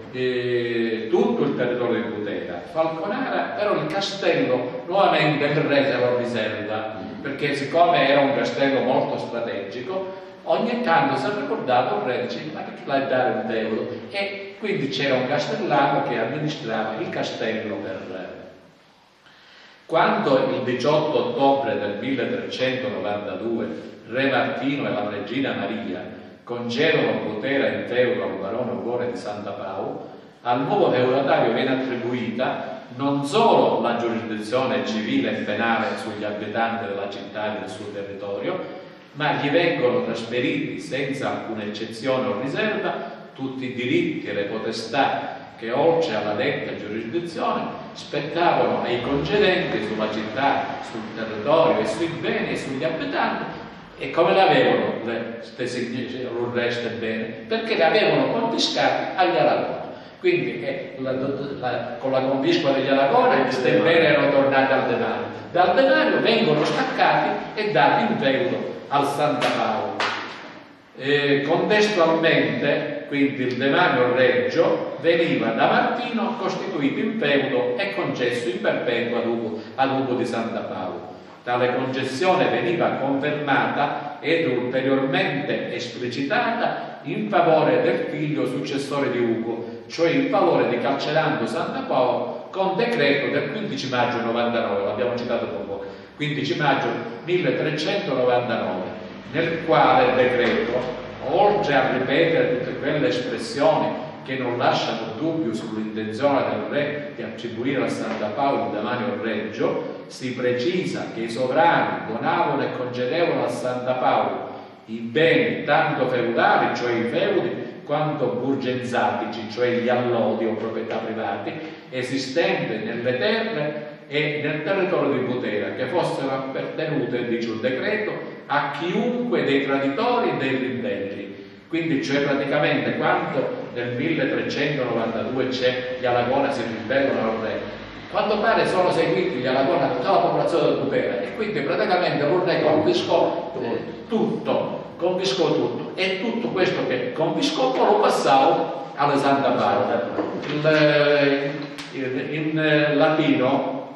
tutto il territorio di Butera, Falconara, però il castello nuovamente il re se lo riserva, perché siccome era un castello molto strategico, ogni tanto si è ricordato il re, dice: ma che l'hai dato in feudo? E quindi c'era un castellano che amministrava il castello del re. Quando il 18 ottobre del 1392 re Martino e la regina Maria concedono Butera in feudo al barone Ugone di Santa Paolo, al nuovo feudatario viene attribuita non solo la giurisdizione civile e penale sugli abitanti della città e del suo territorio, ma gli vengono trasferiti senza alcuna eccezione o riserva tutti i diritti e le potestà che, oltre alla detta giurisdizione, spettavano ai concedenti sulla città, sul territorio e sui beni e sugli abitanti. E come l'avevano l'urreste bene? Perché l'avevano confiscati agli Alagona. Quindi con la confisca degli Alagona questi beni erano tornati al denario. Dal denario vengono staccati e dati in feudo al Santa Paolo. Contestualmente, quindi, il denario reggio veniva da Martino costituito in feudo e concesso in perpetuo ad Ugo di Santa Paolo. Tale concessione veniva confermata ed ulteriormente esplicitata in favore del figlio successore di Ugo, cioè in favore di Calcerando Santa Paolo, con decreto del 15 maggio 99, l'abbiamo citato poco, 15 maggio 1399, nel quale il decreto, oltre a ripetere tutte quelle espressioni che non lasciano dubbio sull'intenzione del re di attribuire a Santa Paolo il demanio reggio, si precisa che i sovrani donavano e concedevano a Santa Paolo i beni tanto feudali, cioè i feudi, quanto burgenzatici, cioè gli allodi o proprietà privati, esistenti nelle terre e nel territorio di Butera, che fossero appartenute, dice il decreto, a chiunque dei traditori e dei ribelli. Quindi, cioè, praticamente, quando nel 1392 c'è gli Alagona si ribellano al re, quando pare sono seguiti gli Alagona tutta la popolazione del Butera, e quindi praticamente il re confiscò tutto, e tutto questo che confiscò poi lo passò alla Santa Paolo. In latino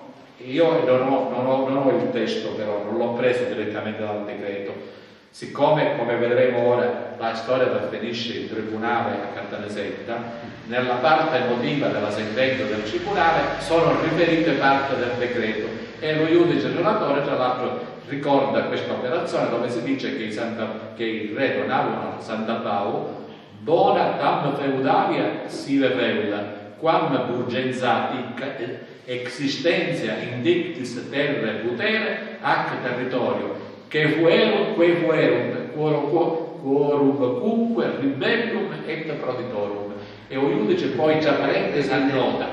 io non ho il testo, però non l'ho preso direttamente dal decreto. Siccome, come vedremo ora, la storia finisce in tribunale a Caltanissetta, nella parte emotiva della sentenza del tribunale sono riferite parte del decreto, e lo giudice relatore, tra l'altro, ricorda questa operazione dove si dice che il re donavano a Santa Paolo bona tam feudaria sive feuda, quam burgenzatic existentia indictis terre putere ac territorio, che fuerunt, quei fuerunt, quorum cumque ribellum et proditorum. E un giudice poi, tra parentesi, annota: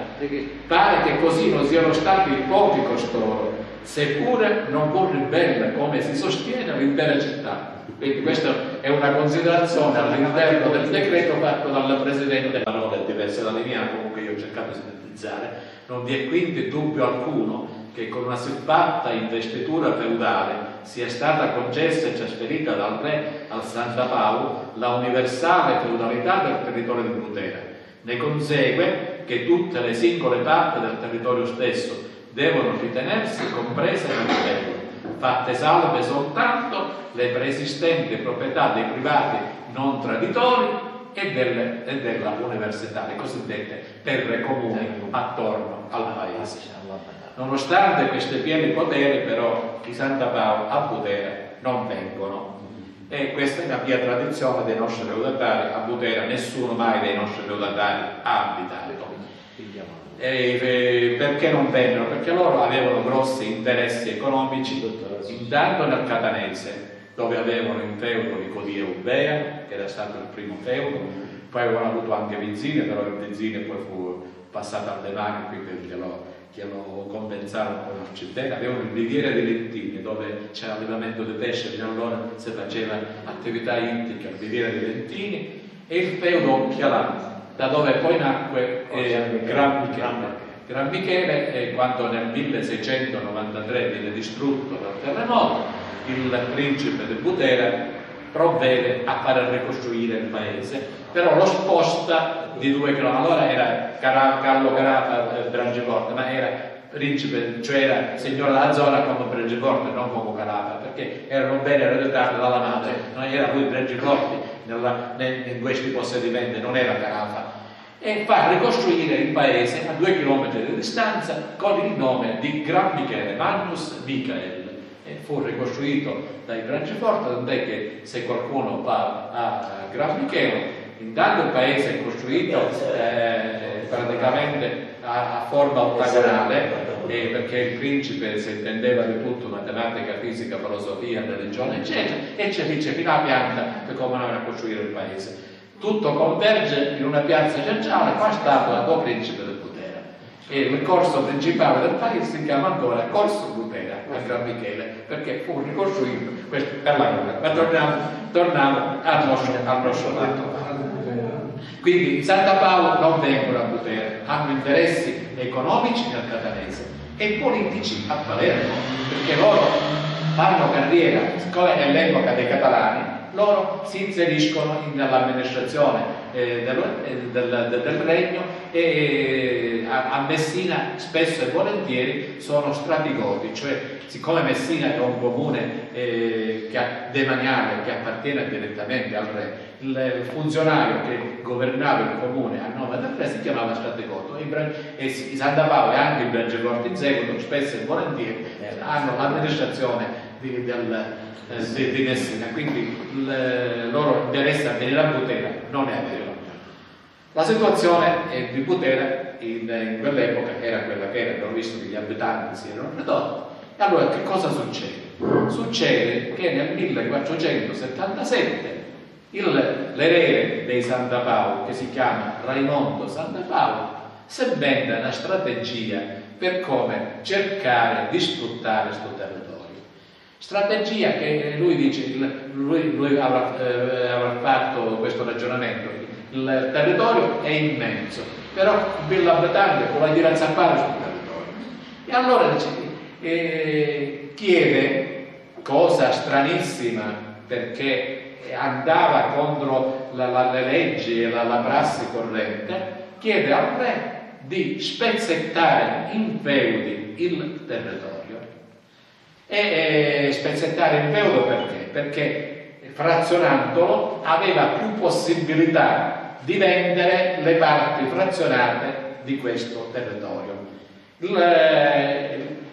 pare che così non siano stati pochi costoro, seppure non può ribelle, come si sostiene, l'intera città. Quindi questa è una considerazione all'interno del decreto fatto dal Presidente. Parole diverse dalla mia, comunque io ho cercato di sintetizzare. Non vi è quindi dubbio alcuno che con una siffatta investitura feudale sia stata concessa e trasferita dal re al Santa Paolo la universale feudalità del territorio di Butera. Ne consegue che tutte le singole parti del territorio stesso devono ritenersi comprese nel feudo, fatte salve soltanto le preesistenti proprietà dei privati non traditori e della università, le cosiddette terre comuni attorno al paese. Nonostante questi pieni poteri, però, di Santa Paolo a Butera non vengono. E questa è una via tradizione dei nostri feudatari. A Butera nessuno mai dei nostri feudatari ha abitato. Perché non vennero? Perché loro avevano grossi interessi economici, intanto nel Catanese, dove avevano in feudo di Codie Ubea, che era stato il primo feudo, poi avevano avuto anche Vizzine, però Vizzine poi fu passata alle mani qui perché lo compensarono con la città. Avevano il riviera di Lentini, dove c'era allevamento di pesce, fino allora si faceva attività ittica, il riviera di Lentini, e il feudo Occhialante, da dove poi nacque Grammichele, e quando nel 1693 viene distrutto dal terremoto, il principe di Butera provvede a far ricostruire il paese, però lo sposta di 2 km. Allora era Carlo Carafa Branciforti, ma era principe, cioè era signore della zona come Branciforti, non come Carafa, perché erano bene ereditati dalla madre, non era lui Branciforti in questi possedimenti, non era Carafa, e fa ricostruire il paese a 2 km di distanza con il nome di Grammichele, Magnus Michael. E fu ricostruito dai Branciforti, tant'è che se qualcuno va a Grammichele, intanto il paese è costruito praticamente a forma ottagonale, perché il principe si intendeva di tutto, matematica, fisica, filosofia, religione eccetera, e c'è dice fino alla pianta che comunava a costruire il paese. Tutto converge in una piazza centrale, qua sta la tua principe del Butera, e il corso principale del paese si chiama ancora Corso Butera a Grammichele, perché fu ricostruito questo, per la guerra. Ma torniamo al nostro lato. Quindi Santa Paolo non vengono a Butera, hanno interessi economici nel Catanese e politici a Palermo, perché loro fanno carriera, come nell'epoca dei catalani, loro si inseriscono nell'amministrazione del regno, e a Messina spesso e volentieri sono stratigoti, cioè siccome Messina è un comune demaniale che appartiene direttamente al re, il funzionario che governava il comune a nome del re si chiamava stratigoto, e Santa Paolo e anche il Branciforti in seguito spesso e volentieri hanno l'amministrazione di Messina, quindi il loro interesse a venire a Butera non è vero. La situazione di Butera in quell'epoca era quella che era, abbiamo visto che gli abitanti si erano ridotti. E allora che cosa succede? Succede che nel 1477 l'erede dei Santa Paolo, che si chiama Raimondo Santa Paolo, sebbene una strategia per come cercare di sfruttare questo territorio. Strategia che lui dice, lui avrà fatto questo ragionamento, il territorio è immenso, però l'abitanti può andare a zappare sul territorio. E allora dice, chiede, cosa stranissima, perché andava contro le leggi e la prassi corrente, chiede al re di spezzettare in feudi il territorio. E spezzettare il feudo perché? Perché frazionandolo aveva più possibilità di vendere le parti frazionate di questo territorio.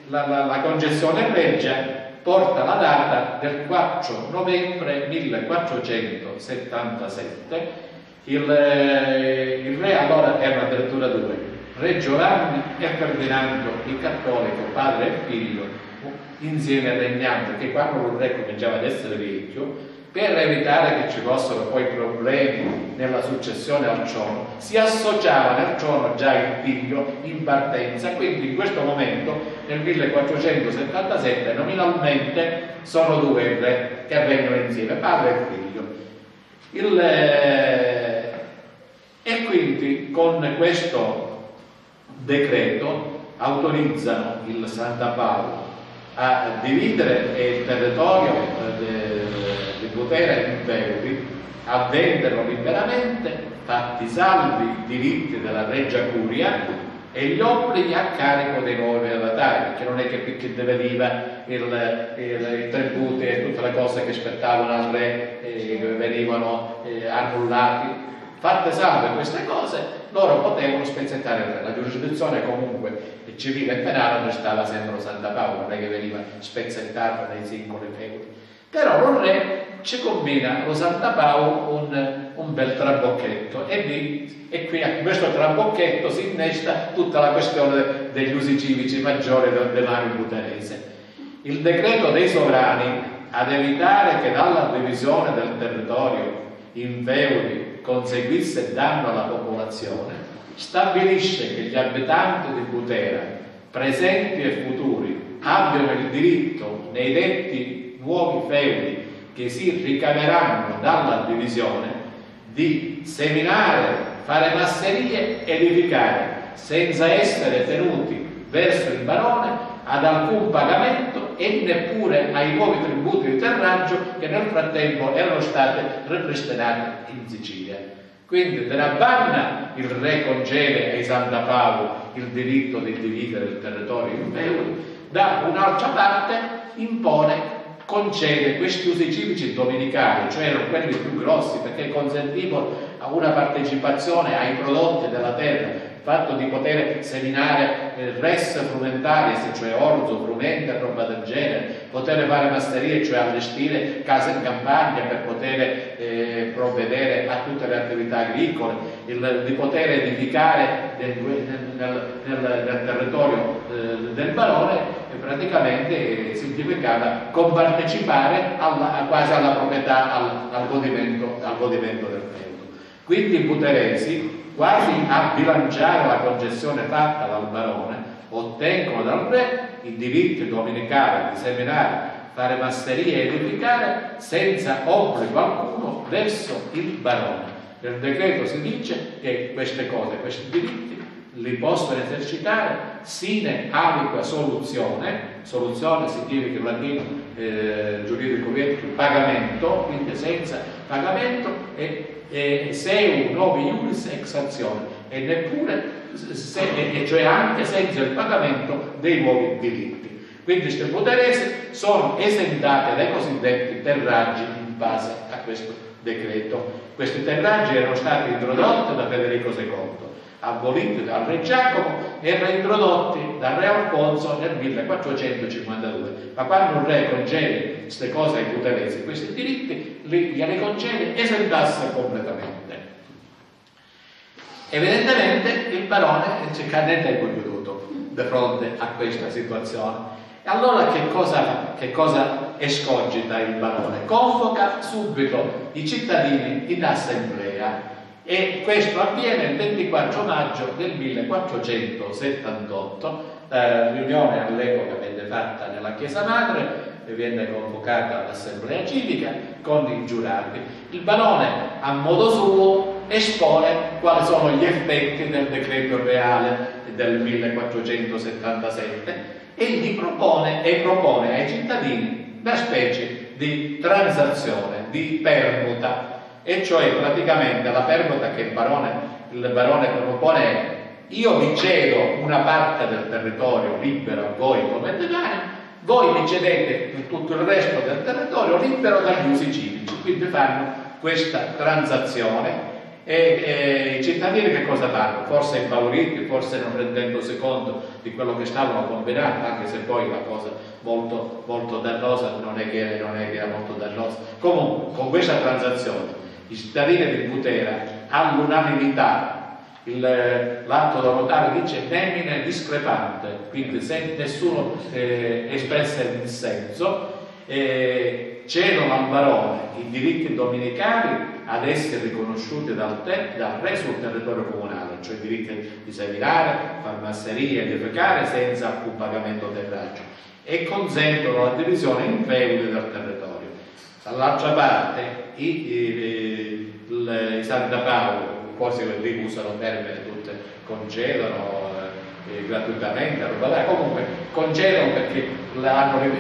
La concessione regia porta la data del 4 novembre 1477. Il re allora era addirittura 2, re Giovanni e Ferdinando il Cattolico, padre e figlio, insieme al regnante, che quando il re cominciava ad essere vecchio, per evitare che ci fossero poi problemi nella successione al trono, si associava al trono già il figlio in partenza. Quindi in questo momento, nel 1477, nominalmente sono 2 re che avvengono insieme, padre e figlio. E quindi con questo decreto autorizzano il Santa Paolo a dividere il territorio di Butera in feudi, a venderlo liberamente, fatti salvi i diritti della Regia Curia e gli obblighi a carico dei nuovi feudatari, perché non è che deveniva i tributi e tutte le cose che spettavano al re venivano annullati. Fatte salve queste cose, loro potevano spezzettare la giurisdizione, comunque il civile e penale restava sempre Santa Paolo, non è che veniva spezzettata dai singoli feudi. Però lo re ci combina lo Santa Paolo un bel trabocchetto e qui a questo trabocchetto si innesta tutta la questione degli usi civici maggiori dell'area buterese. Il decreto dei sovrani ad evitare che dalla divisione del territorio in feudi conseguisse danno alla popolazione stabilisce che gli abitanti di Butera, presenti e futuri, abbiano il diritto nei detti nuovi feudi che si ricaveranno dalla divisione di seminare, fare masserie, edificare, senza essere tenuti verso il barone ad alcun pagamento e neppure ai nuovi tributi di terraggio che nel frattempo erano state ripristinate in Sicilia. Quindi della Banna il re concede ai Santa Paolo il diritto di dividere il territorio in feudi, da un'altra parte impone, concede questi usi civici dominicali, cioè erano quelli più grossi perché consentivano una partecipazione ai prodotti della terra, fatto di poter seminare res frumentaris, cioè orzo, frumenta, roba del genere, poter fare masserie, cioè allestire case in campagna per poter provvedere a tutte le attività agricole, di poter edificare nel territorio del barone, praticamente significava compartecipare quasi alla proprietà, al godimento del feudo. Quindi i buteresi, quasi a bilanciare la concessione fatta dal barone, ottengono dal re il diritto dominicale di seminare, fare masserie e edificare senza obbligo alcuno verso il barone. Nel decreto si dice che queste cose, questi diritti, li possono esercitare sine aliqua soluzione. Soluzione significa in latino giuridico pagamento, quindi senza pagamento, e se un nuovo iuris ex azione, e neppure cioè anche senza il pagamento dei nuovi diritti. Quindi queste buterese sono esentate dai cosiddetti terraggi in base a questo decreto. Questi terraggi erano stati introdotti da Federico II, aboliti dal re Giacomo e reintrodotti dal re Alfonso nel 1452, ma quando un re concede queste cose ai buteresi, questi diritti, glieli concede esentasse completamente. Evidentemente il barone è cadente e convenuto di fronte a questa situazione. E allora che cosa escogita il barone? Convoca subito i cittadini in assemblea. E questo avviene il 24 maggio del 1478, la riunione all'epoca venne fatta nella Chiesa Madre e venne convocata l'assemblea civica con i giurati. Il barone a modo suo espone quali sono gli effetti del decreto reale del 1477 e gli propone ai cittadini una specie di transazione, di permuta. E cioè praticamente la permuta che il barone propone è: io vi cedo una parte del territorio libero a voi come denaro, voi mi cedete tutto il resto del territorio libero dagli usi civici. Quindi fanno questa transazione e i cittadini che cosa fanno? Forse impauriti, forse non rendendosi conto di quello che stavano combinando, anche se poi la cosa molto, molto dannosa non è che era molto dannosa. Comunque con questa transazione i cittadini di Butera all'unanimità, l'atto da votare dice nemine discrepante, quindi se nessuno espresse dissenso, cedono al barone i diritti dominicali ad essere riconosciuti dal re sul territorio comunale, cioè i diritti di seminare, far masserie, edificare senza alcun pagamento del raggio, e consentono la divisione in feudi del territorio. Dall'altra parte i Santa Paolo, quasi lì usano termine tutte, concedono gratuitamente, comunque concedono perché i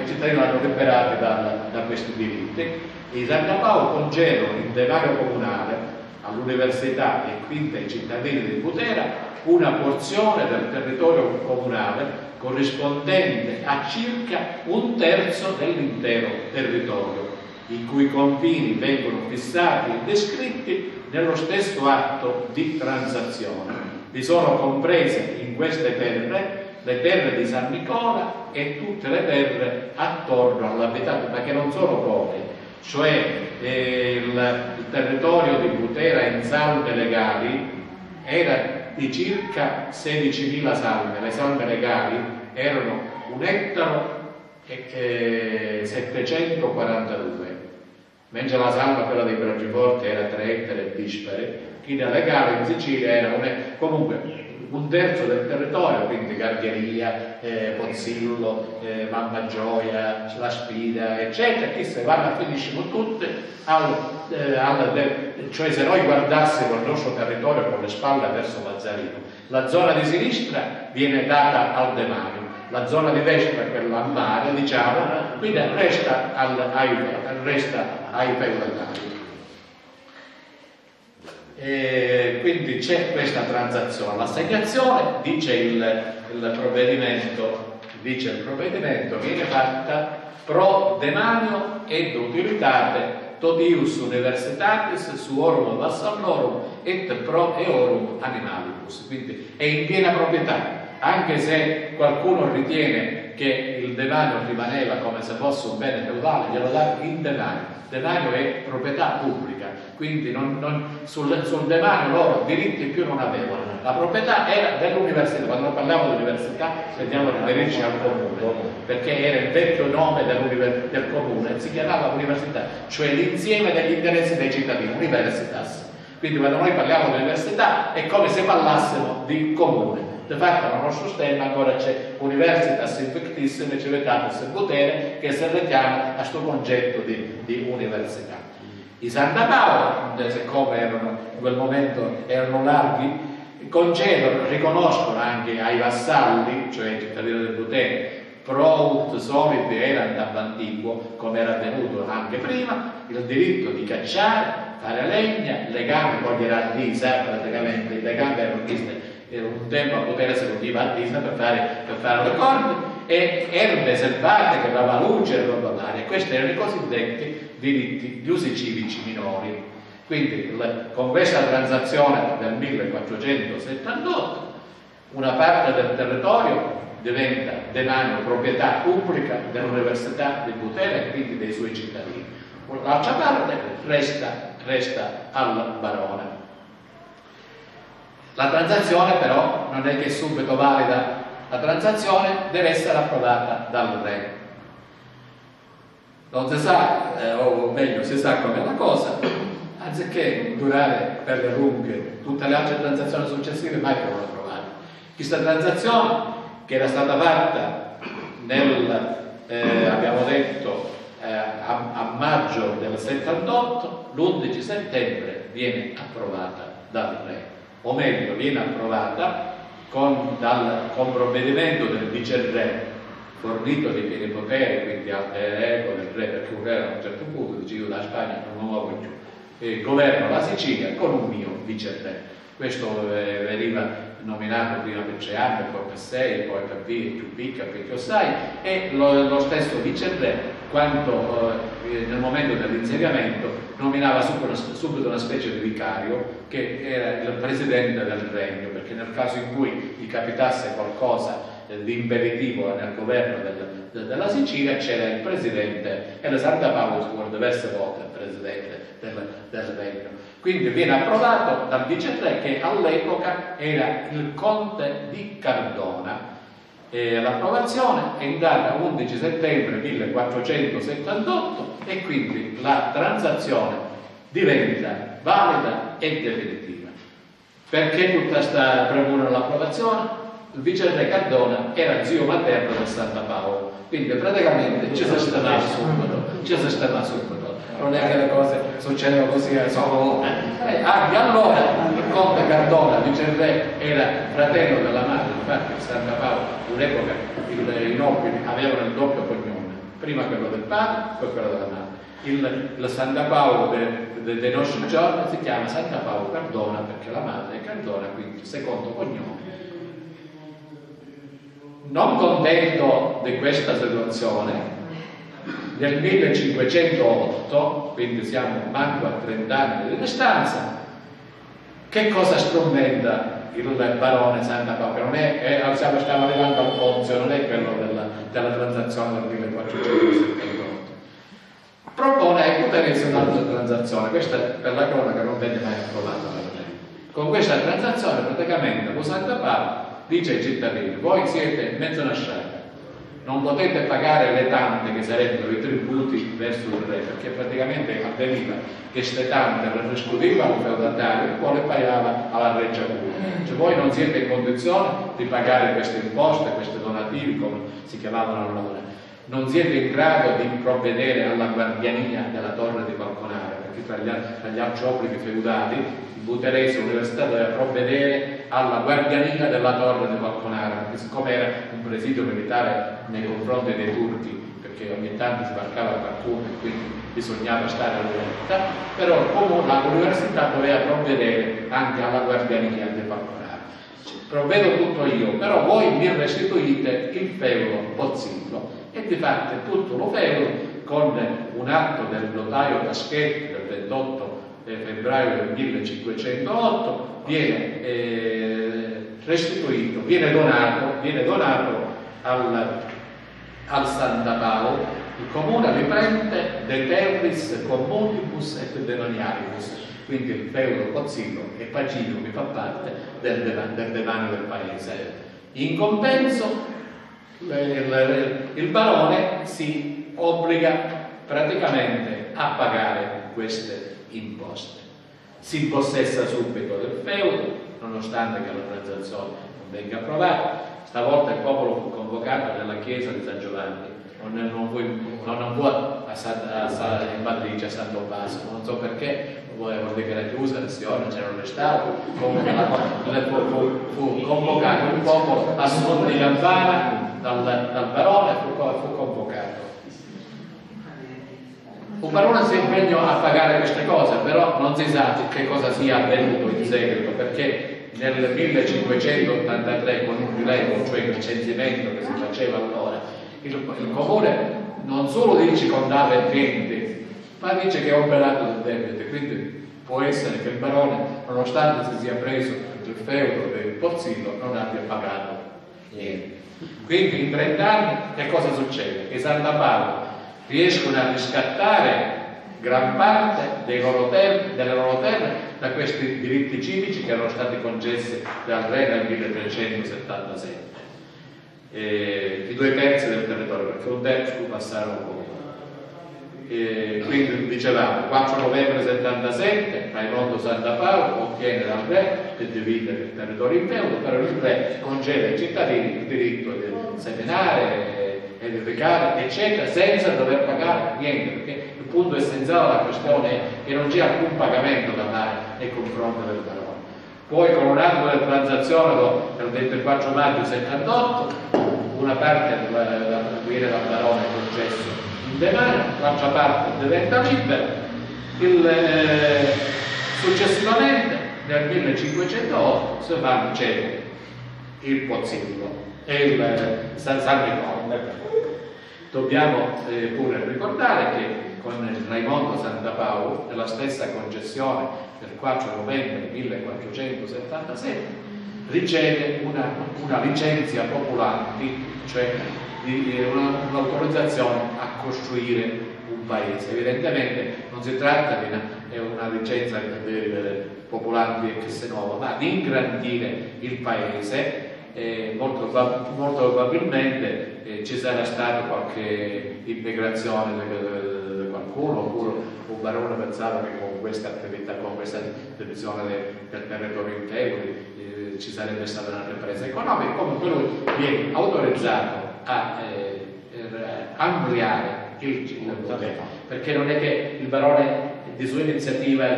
cittadini l'hanno liberati da questi diritti. I Santa Paolo concedono il denario comunale all'università e quindi ai cittadini di Butera una porzione del territorio comunale corrispondente a circa un terzo dell'intero territorio, i cui confini vengono fissati e descritti nello stesso atto di transazione vi sono comprese in queste terre le terre di San Nicola e tutte le terre attorno all'abitato, ma che non sono poche, cioè il territorio di Butera in salme legali era di circa 16.000 salme. Le salme legali erano 1 ettaro e 742, mentre la salma, quella di Branciforti, era 3 ettari e 10. Quindi la legale in Sicilia era comunque un terzo del territorio, quindi Gargheria, Pozzillo, Mamma Gioia, La Spida, eccetera, che se vanno a finisce con tutte, cioè se noi guardassimo il nostro territorio con le spalle verso Mazzarino, la zona di sinistra viene data al demanio, la zona di destra, quella a mare, diciamo, quindi resta ai feudatari. Quindi c'è questa transazione, l'assegnazione, dice il provvedimento, viene fatta pro demanio ed utilitate totius universitatis suorum vassallorum et pro eorum animalibus, quindi è in piena proprietà, anche se qualcuno ritiene che il demanio rimaneva come se fosse un bene feudale, glielo dà in demanio. Il demanio è proprietà pubblica, quindi sul demanio loro diritti più non avevano. La proprietà era dell'università, quando parliamo di università vediamo riferirci al comune, perché era il vecchio nome del comune, si chiamava università, cioè l'insieme degli interessi dei cittadini, universitas. Quindi quando noi parliamo di università è come se parlassimo di comune. De fatto nel nostro sistema ancora c'è universitas in fictissima Civitatis in Butera, che si richiama a questo concetto di università. I Santa Paolo, siccome erano, in quel momento erano larghi, concedono, riconoscono anche ai vassalli, cioè ai cittadini del Butera, pro ut solide erant ab antiquo, come era avvenuto anche prima, il diritto di cacciare, fare legna, legame con gli Randisa, praticamente il legame erano chiste. Era un tempo a potere esecutivo a Disa per fare le corde, e erbe selvatiche, lavaluce e roba varia. Questi erano i cosiddetti diritti di usi civici minori. Quindi con questa transazione del 1478 una parte del territorio diventa denaro, proprietà pubblica dell'università di Butera e quindi dei suoi cittadini. L'altra parte resta al barone. La transazione però non è che è subito valida, la transazione deve essere approvata dal re. Non si sa, o meglio si sa com'è la cosa, anziché durare per le lunghe tutte le altre transazioni successive mai furono approvate. Questa transazione che era stata fatta abbiamo detto a maggio del 78, l'11 settembre viene approvata dal re. O meglio, viene approvata con provvedimento del viceré fornito di pieni poteri, quindi al re del re, perché un re a un certo punto dice: io da Spagna non lo voglio più, governo la Sicilia con un mio viceré. Questo veniva nominato prima per 3 anni, poi per 6, poi per più picca, più assai, e lo stesso viceré, quando nel momento dell'insediamento nominava subito una specie di vicario che era il presidente del regno, perché nel caso in cui gli capitasse qualcosa di imperativo nel governo della Sicilia c'era il presidente, e la Santa Paolo fu diverse volte il presidente del regno. Quindi viene approvato dal viceré, che all'epoca era il conte di Cardona. L'approvazione è in data 11 settembre 1478 e quindi la transazione diventa valida e definitiva. Perché tutta questa premura all'approvazione? Il viceré Cardona era zio materno del Santa Paolo, quindi praticamente ci si stava subito, non è che le cose succedono così anche allora. Il conte Cardona, viceré, era fratello della madre, infatti Santa Paolo un'epoca i nobili avevano il doppio cognome, prima quello del padre, poi quello della madre. Il Santa Paolo dei nostri giorni si chiama Santa Paolo Cardona perché la madre è Cardona, quindi secondo cognome. Non contento di questa situazione, nel 1508, quindi siamo manco a 30 anni di distanza, Che cosa strombetta il barone Santa Paolo? Non è, stava arrivando al Ponzio, non è quello della transazione del 1478. Propone ai Butera un'altra transazione, questa per la cronaca non viene mai approvata. Con questa transazione praticamente lo Santa Paolo dice ai cittadini: voi siete mezzo nasciati, non potete pagare le tante che sarebbero i tributi verso il re, perché praticamente avveniva che queste tante riscutiva un feudatario, il quale pagava alla reggia pura. Cioè voi non siete in condizione di pagare queste imposte, questi donativi, come si chiamavano allora, non siete in grado di provvedere alla guardiania della torre di Falconara, perché tra gli altri obblighi feudali Butera l'università doveva provvedere alla guardiania della torre di Falconara, perché siccome era un presidio militare nei confronti dei turchi, perché ogni tanto sbarcava qualcuno e quindi bisognava stare all'università, però comunque l'università doveva provvedere anche alla guardiania di Falconara. Provvedo tutto io, però voi mi restituite il feudo Pozzillo, e di fatto tutto lo feudo con un atto del notaio Caschetti del 28 febbraio del 1508 viene restituito, viene donato al Santa Paolo. Il comune riprende de terris communibus et denoniaribus, quindi il feudo Pozzillo e Pagino che fa parte del demanio del paese. In compenso il barone si obbliga praticamente a pagare queste imposte. Si impossessa subito del feudo, nonostante che la transazione non venga approvata. Stavolta il popolo fu convocato nella chiesa di San Giovanni, non fu in Matrice a Santo Basso, non so perché, volevano dire che era chiusa la sessione, c'erano le statue, comunque fu convocato il popolo a suon di campana dal barone, fu convocato. Un barone si impegnò a pagare queste cose, però non si sa che cosa sia avvenuto in seguito, perché nel 1583 con un rilievo, cioè il censimento che si faceva allora, il comune non solo dice condava il debito, ma dice che ha operato il debito, quindi può essere che il barone, nonostante si sia preso il feudo del Pozzillo, non abbia pagato niente. Quindi in 30 anni che cosa succede? Che Santa Paolo riescono a riscattare gran parte delle loro terre da questi diritti civici che erano stati concessi dal re nel 1377, i 2/3 del territorio, perché un terzo fu passato un po'. Quindi dicevamo 4 novembre 77 Raimondo Santa Paolo ottiene dal re di dividere il territorio in feudo, però il re concede ai cittadini il diritto di seminare, edificare, eccetera, senza dover pagare niente, perché il punto essenziale della questione è che non c'è alcun pagamento da dare nei confronti del barone. Poi con un atto della transazione del 24 maggio 78 una parte viene dal barone concesso in denaro, l'altra parte diventa libera. Successivamente nel 1508 si va a cedere il Pozzillo e il San Nicola. Dobbiamo pure ricordare che con Raimondo Santa Paolo, nella stessa concessione del 4 novembre 1477, riceve una licenza popolanti, cioè un'autorizzazione a costruire un paese. Evidentemente non si tratta di una licenza popolanti che se nuova, ma di ingrandire il paese. Molto probabilmente ci sarà stata qualche immigrazione di qualcuno, oppure un barone pensava che con questa attività, con questa divisione del territorio intero ci sarebbe stata una ripresa economica. Comunque lui viene autorizzato a ampliare il potere, perché non è che il barone di sua iniziativa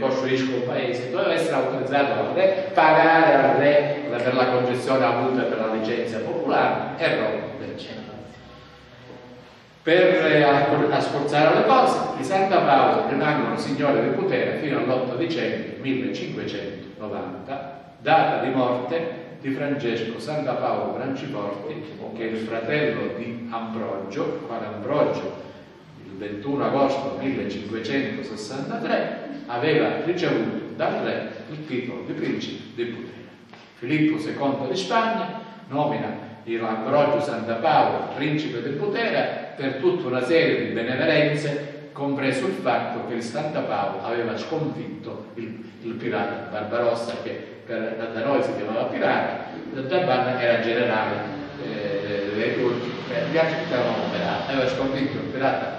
costruisce un paese, doveva essere autorizzato dal re, pagare al re per la concessione avuta per la licenza popolare e roba del genere. Per sforzare le cose, i Santa Paolo rimangono signori di Butera fino all'8 dicembre 1590, data di morte di Francesco Santa Paolo Branciforti, che è il fratello di Ambrogio, quale Ambrogio il 21 agosto 1563 aveva ricevuto dal re il titolo di principe di Butera. Filippo II di Spagna nomina il Raimondo Santa Paolo principe di Butera per tutta una serie di benemerenze, compreso il fatto che il Santa Paolo aveva sconfitto il pirata Barbarossa, che da noi si chiamava pirata, da Giovanni era generale dei turchi, gli altri stavano operati, aveva sconfitto il pirata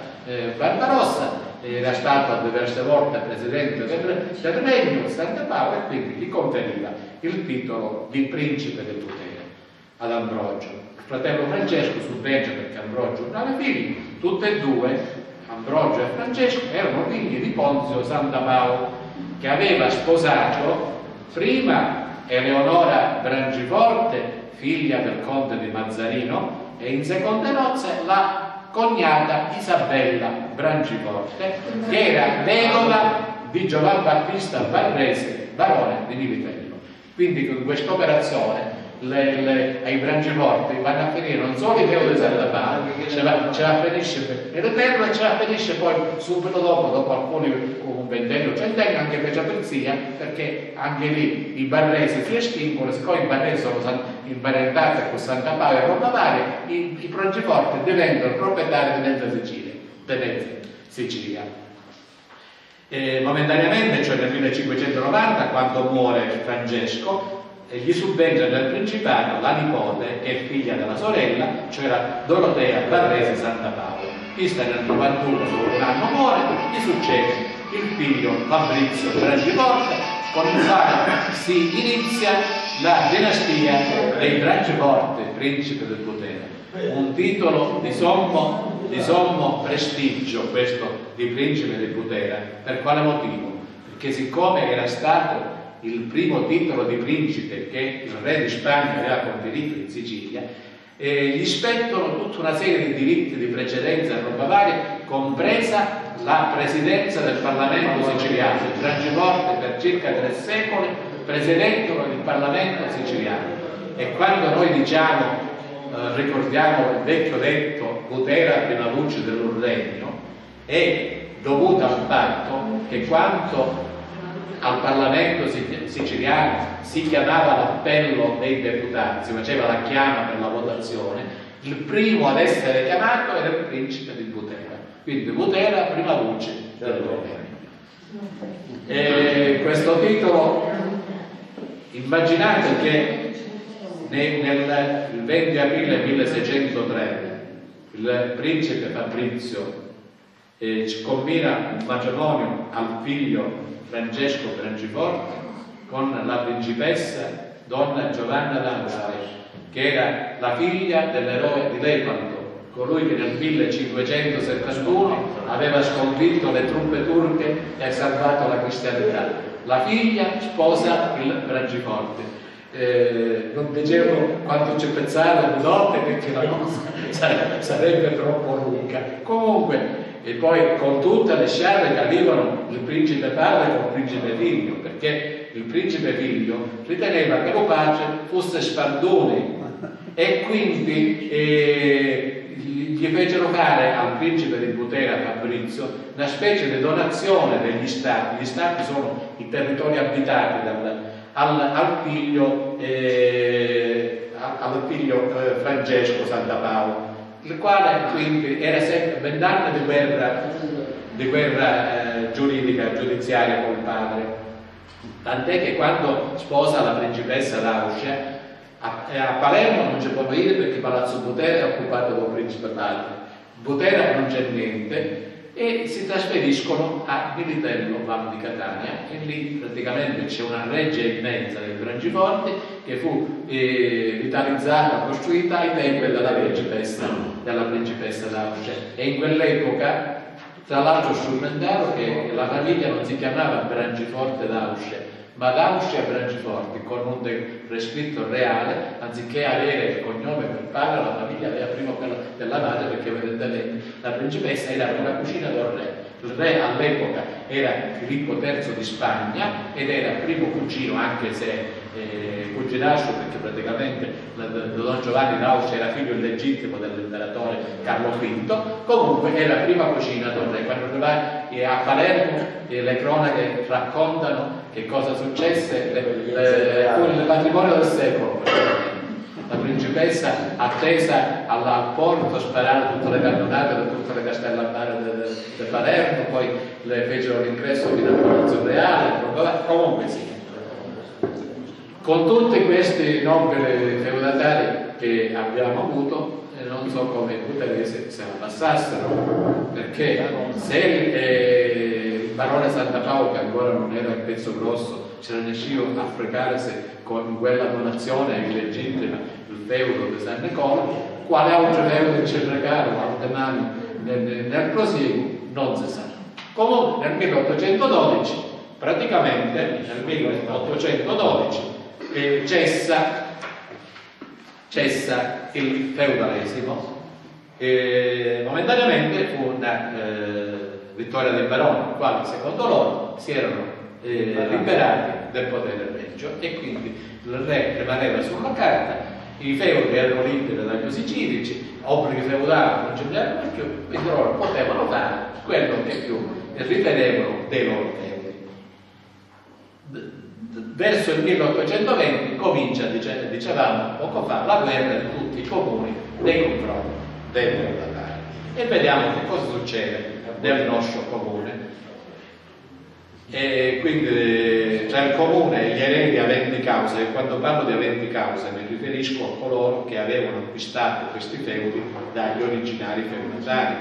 Barbarossa, era stato diverse volte presidente del regno Santa Paolo e quindi gli conferiva il titolo di principe del potere ad Ambrogio. Il fratello Francesco subentra perché Ambrogio non aveva figli, tutti e due, Ambrogio e Francesco, erano figli di Ponzio Santa Paolo, che aveva sposato prima Eleonora Branciforte, figlia del conte di Mazzarino, e in seconde nozze la cognata Isabella Branciforte, che era vedova di Giovan Battista Barrese, barone di Militello. Quindi con questa operazione ai Branciforti vanno a finire non solo i feudi di Santa Paolo, ce la finisce per l'Eterno e ce la finisce poi subito dopo alcuni un ventennio o centennio anche per Giapenzia, perché anche lì i barresi si estinguono, siccome i barresi sono imparentati con Santa Paolo e Roma Varia, i Branciforti diventano proprietari dell'Enza Sicilia. Momentaneamente, cioè nel 1590, quando muore Francesco, e gli subentra nel principato la nipote e figlia della sorella, cioè la Dorotea Barrese Santa Paolo. Vista nel 91, solo un anno muore, gli succede il figlio Fabrizio Branciforti, con il quale si inizia la dinastia dei Branciforti, principe del potere. Un titolo di sommo prestigio, questo di principe del potere. Per quale motivo? Perché siccome era stato il primo titolo di principe che il re di Spagna aveva conferito in Sicilia, gli spettano tutta una serie di diritti di precedenza a Roma Varia, compresa la presidenza del Parlamento siciliano. Il Branciforti per circa 3 secoli presidentono il Parlamento siciliano, e quando noi diciamo, ricordiamo il vecchio detto Butera prima luce dell'Urregno, è dovuta al fatto che quanto al Parlamento siciliano si chiamava l'appello dei deputati, si faceva la chiama per la votazione, il primo ad essere chiamato era il principe di Butera, quindi Butera prima voce dell'Europa. Questo titolo, immaginate che il 20 aprile 1603 il principe Fabrizio combina un matrimonio al figlio Francesco Branciforti con la principessa donna Giovanna d'Ambrai, che era la figlia dell'eroe di Lepanto, colui che nel 1571 aveva sconfitto le truppe turche e ha salvato la cristianità. La figlia sposa il Branciforti. Non dicevo quanto ci pensavo di notte perché la cosa sarebbe troppo lunga. Comunque, e poi con tutte le sciarre che arrivano il principe padre con il principe figlio, perché il principe figlio riteneva che Pace fosse Spardone, e quindi gli fecero fare al principe di Butera Fabrizio una specie di donazione degli stati. Gli stati sono i territori abitati al figlio Francesco Santa Paolo, il quale quindi era sempre 20 anni di guerra giuridica, giudiziaria col padre, tant'è che quando sposa la principessa d'Austria a Palermo non ci può venire perché Palazzo Butera è occupato dal principe padre. Butera non c'è niente e si trasferiscono a Militello Val di Catania, e lì praticamente c'è una reggia immensa dei Branciforti che fu vitalizzata, costruita ai tempi della principessa d'Austria. E in quell'epoca, tra l'altro, strumentavo che la famiglia non si chiamava Branciforte d'Austria, ma d'Austria Branciforti, con un rescritto reale, anziché avere il cognome per padre, la famiglia aveva prima quello della madre, perché evidentemente la principessa era una cugina del re. Il re all'epoca era Filippo III di Spagna ed era primo cugino, anche se congedarsi, perché praticamente Don Giovanni d'Austria era figlio illegittimo dell'imperatore Carlo V. Comunque è la prima cucina d'Orre. Quando vai a Palermo le cronache raccontano che cosa successe con il matrimonio del secolo. La principessa attesa al porto, sparare tutte le cannonate da tutte le castellamare di Palermo, poi le fecero l'ingresso di Palazzo Reale, comunque sì. Con tutti questi nobili feudatari che abbiamo avuto, non so come i putanesi se la passassero, perché se il barone Santa Paolo, che ancora non era il pezzo grosso, ce ne riusciva a fregarsi con quella donazione illegittima, il feudo di San Nicola, quale altro feudo ci fregarono altemani nel proseguo non si sa. Comunque nel 1812, praticamente nel 1812, cessa il feudalesimo, momentaneamente fu una vittoria dei baroni, quali secondo loro si erano liberati del potere regio, e quindi il re rimaneva sulla carta, i feudi erano liberi dagli usi civici, obblighi feudali non c'erano più, e loro potevano fare quello che più ritenevano dei loro feudi. Verso il 1820 comincia, dicevamo poco fa, la guerra di tutti i comuni nei confronti dei feudatari. E vediamo che cosa succede nel nostro comune. E quindi tra il comune e gli eredi aventi causa, e quando parlo di aventi causa mi riferisco a coloro che avevano acquistato questi feudi dagli originari feudatari.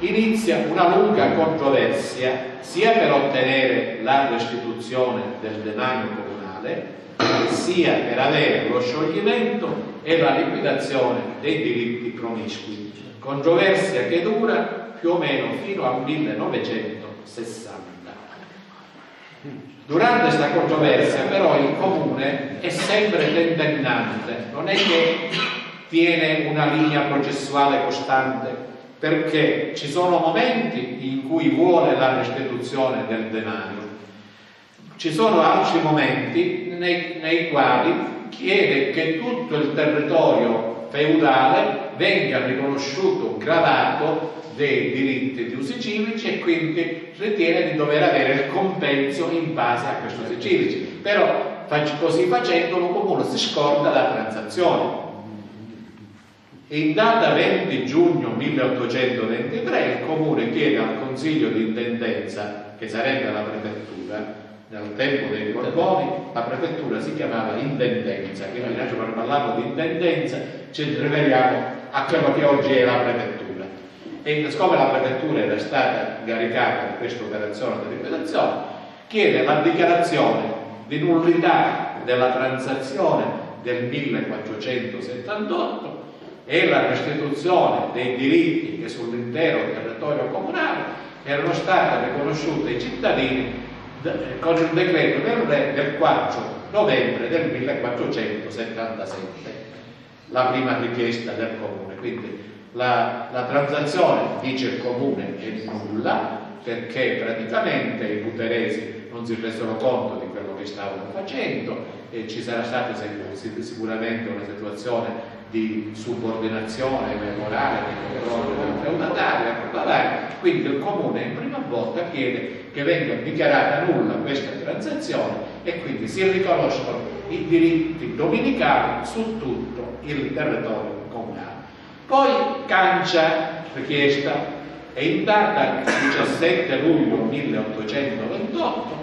Inizia una lunga controversia sia per ottenere la restituzione del demanio comunale, sia per avere lo scioglimento e la liquidazione dei diritti promiscui, controversia che dura più o meno fino al 1960. Durante questa controversia però il comune è sempre tentennante, non è che tiene una linea processuale costante, perché ci sono momenti in cui vuole la restituzione del denaro, ci sono altri momenti nei quali chiede che tutto il territorio feudale venga riconosciuto, gravato dei diritti di usi civici, e quindi ritiene di dover avere il compenso in base a questi usi civici. Però così facendo il comune si scorda la transazione. In data 20 giugno 1823 il comune chiede al consiglio di intendenza, che sarebbe la prefettura, dal tempo dei Borboni la prefettura si chiamava intendenza, quindi quando parliamo di intendenza ci riveliamo a quello che oggi è la prefettura, e siccome la prefettura era stata incaricata di questa operazione di liquidazione, chiede la dichiarazione di nullità della transazione del 1478 e la restituzione dei diritti che sull'intero territorio comunale erano state riconosciute ai cittadini con il decreto del re del 4 novembre del 1477, la prima richiesta del comune. Quindi la transazione, dice il comune, è nulla, perché praticamente i buteresi non si resero conto di quello che stavano facendo, e ci sarà stata sicuramente una situazione di subordinazione morale nei confronti del feudatario. Quindi il comune in prima volta chiede che venga dichiarata nulla questa transazione, e quindi si riconoscono i diritti dominicali su tutto il territorio comunale. Poi cancia richiesta, e in data 17 luglio 1828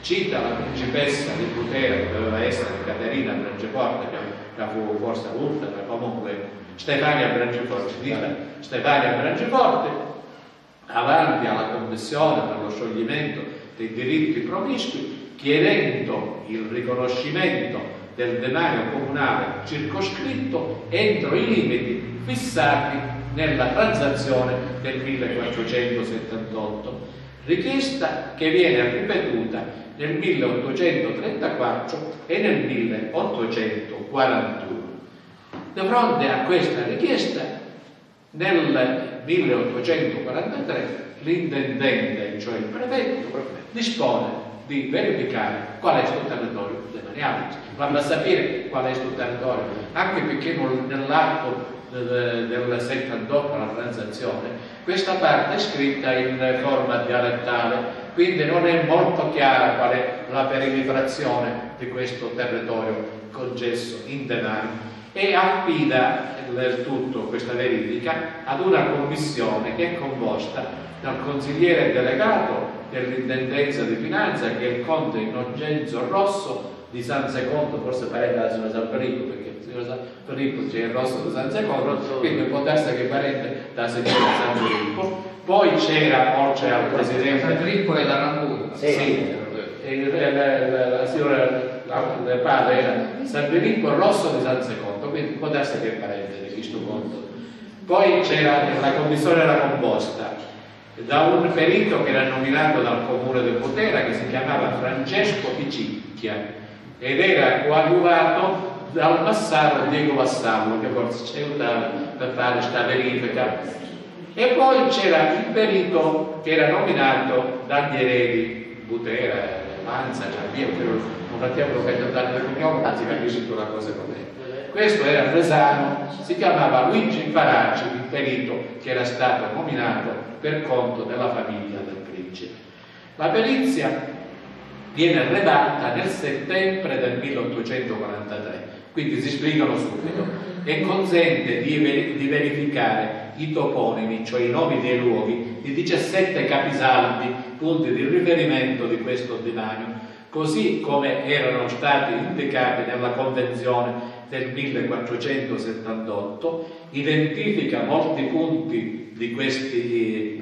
cita la principessa di Butera, che doveva essere Caterina Branciforti, che fu forse adulta, ma comunque Stefania Branciforti, avanti alla commissione per lo scioglimento dei diritti promiscui, chiedendo il riconoscimento del demanio comunale circoscritto entro i limiti fissati nella transazione del 1478, richiesta che viene ripetuta nel 1834 e nel 1841. Di fronte a questa richiesta, nel 1843 l'intendente, cioè il prefetto, dispone di verificare qual è il suo territorio demaniale, farla sapere qual è il suo territorio, anche perché nell'arco del 78, la transazione, questa parte è scritta in forma dialettale, quindi non è molto chiara qual è la perimetrazione di questo territorio concesso in denaro, e affida del tutto questa verifica ad una commissione che è composta dal consigliere delegato dell'intendenza di finanza, che è il conte Innocenzo Rosso di San Secondo, forse parente della signora San Perico, perché il signor San Perico c'è il Rosso di San Secondo, quindi può darsi che parente dalla signora San Perico. Poi c'era Orce al presidente San Perico e da Rambulla, sì, la signora, il padre era San Perico Rosso di San Secondo, quindi può darsi che è parente di questo conto. Poi c'era la commissione, era composta da un perito che era nominato dal comune di Butera, che si chiamava Francesco Picicchia, ed era coadiuvato dal Vassallo Diego Vassallo, che forse ci aiutava per fare questa verifica. E poi c'era il perito che era nominato dagli eredi Butera, Manza, Giambia, non abbiamo che andare per cognome, anzi capisci tu la cosa com'è. Questo era Fresano, si chiamava Luigi Faraci, il perito che era stato nominato per conto della famiglia del principe. La perizia viene redatta nel settembre del 1843, quindi si spiegano subito, e consente di verificare i toponimi, cioè i nomi dei luoghi, di 17 capisaldi, punti di riferimento di questo demanio, così come erano stati indicati nella Convenzione del 1478, identifica molti di questi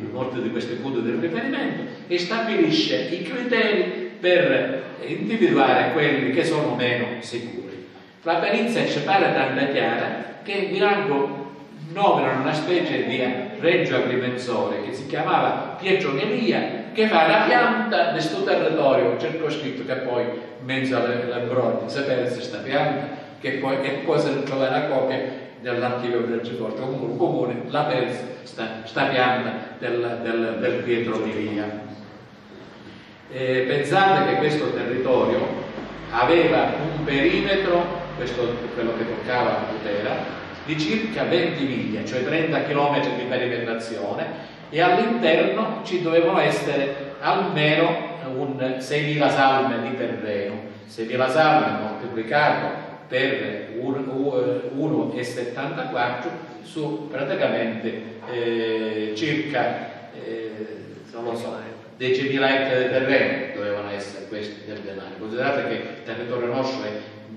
punti di riferimento e stabilisce i criteri per individuare quelli che sono meno sicuri. La perizia ci pare tanto chiara che Mirango nomina una specie di regio agrimensore che si chiamava Pietro Nelia, che fa la pianta del suo territorio circoscritto, che poi mezzo alle bronze, sapere se questa pianta che poi se ne troverà copia nell'archivio Branciforti, comunque il comune la perse sta pianta del Pietro Nelia. Pensate che questo territorio aveva un perimetro, questo quello che toccava la Butera, di circa 20 miglia, cioè 30 km di perimetrazione, e all'interno ci dovevano essere almeno un 6.000 salme di terreno. 6.000 salme moltiplicato per 1,74 su praticamente circa non lo so, 10.000 ettari di terreno dovevano essere questi del denaro. Considerate che il territorio nostro è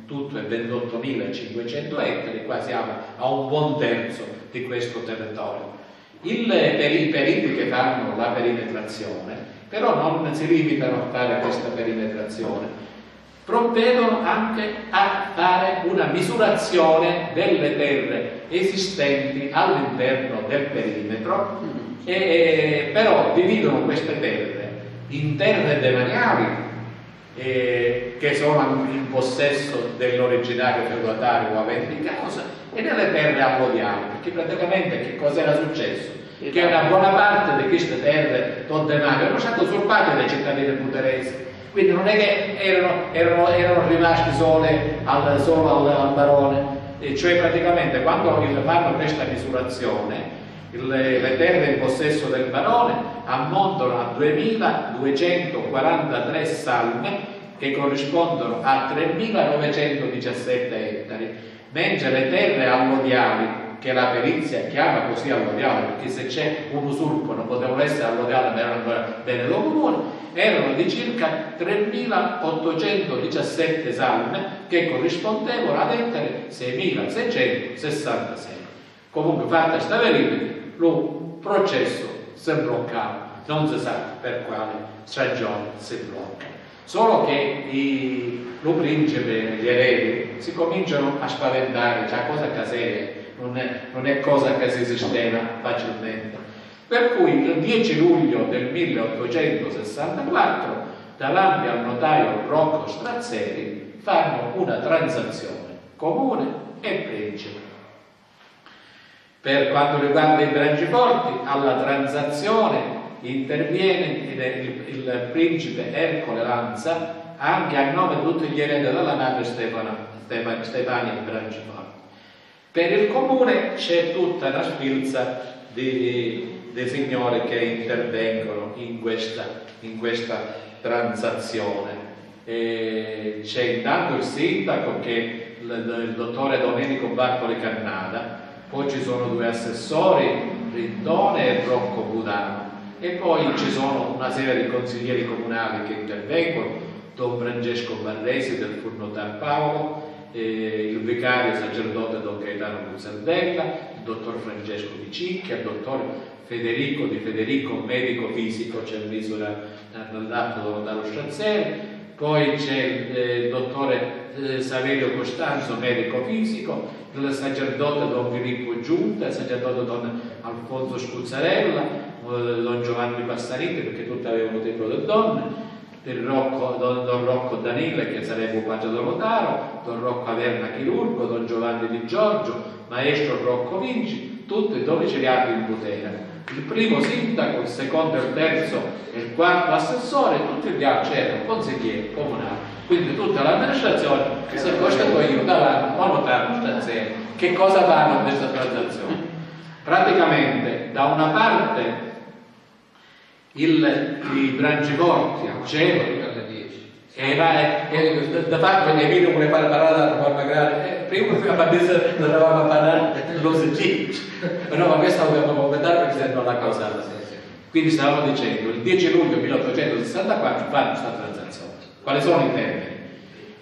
tutto è 28.500 ettari, qua siamo a un buon terzo di questo territorio. I periti che fanno la perimetrazione, però non si limitano a fare questa perimetrazione, provvedono anche a fare una misurazione delle terre esistenti all'interno del perimetro, però dividono queste terre in terre demaniali, che sono in possesso dell'originario feudatario avente in causa, e nelle terre allodiali, perché praticamente che cosa era successo? Che una buona parte di queste terre tondemarie erano state usurpate dai cittadini buteresi, quindi non è che erano rimasti solo al barone, e cioè praticamente quando fanno questa misurazione le terre in possesso del barone ammontano a 2.243 salme, che corrispondono a 3.917 ettari, mentre le terre allodiali, che la perizia chiama così allodiali perché se c'è un usurpo non potevano essere allodiali, ma erano ancora bene del comune, erano di circa 3.817 salme, che corrispondevano ad ettari 6.666. Comunque, fatta questa verifica, il processo si blocca, non si sa per quale stagione si blocca. Solo che lo principe e gli eredi si cominciano a spaventare, cioè cosa casera, non è cosa che si sistema facilmente. Per cui il 10 luglio del 1864, davanti al notaio Rocco Strazzeri, fanno una transazione comune e principe. Per quanto riguarda i Branciforti, alla transazione interviene il principe Ercole Lanza, anche a nome di tutti gli eredi della nave Stefania Branciforti. Per il comune c'è tutta una sfilza di signori che intervengono in questa transazione. C'è intanto il sindaco, che il dottore Domenico Bartoli Cannata, poi ci sono due assessori, Rittone e Rocco Budano, e poi ci sono una serie di consiglieri comunali che intervengono: Don Francesco Barresi del Furno Tarpaolo, il vicario sacerdote Don Gaetano Busardella, il dottor Francesco Di Cicchia, il dottor Federico Di Federico, medico fisico, c'è il viso dato dallo Straziere. Poi c'è il dottore Saverio Costanzo, medico fisico, il sacerdote Don Filippo Giunta, il sacerdote Don Alfonso Scuzzarella, Don Giovanni Passarini, perché tutti avevano tempo del donne, Don Rocco Danile, che sarebbe un paggio Lotaro, Don Rocco Averna chirurgo, Don Giovanni Di Giorgio, maestro Rocco Vinci, tutti 12 reati in Butera. Il primo sindaco, il secondo, il terzo e il quarto assessore, tutti gli altri erano consiglieri comunali, quindi tutta l'amministrazione si è costituita davanti a notare Straziere. Che cosa fanno in questa transazione? Praticamente da una parte i Branciforti al cielo e da fatto gli amici vuole fare parlare alla forma grande, prima non dovevamo parlare lo si però ma questa dobbiamo commentare perché se non la causata. Quindi stavamo dicendo il 10 luglio 1864 fanno questa transazione. Quali sono i termini?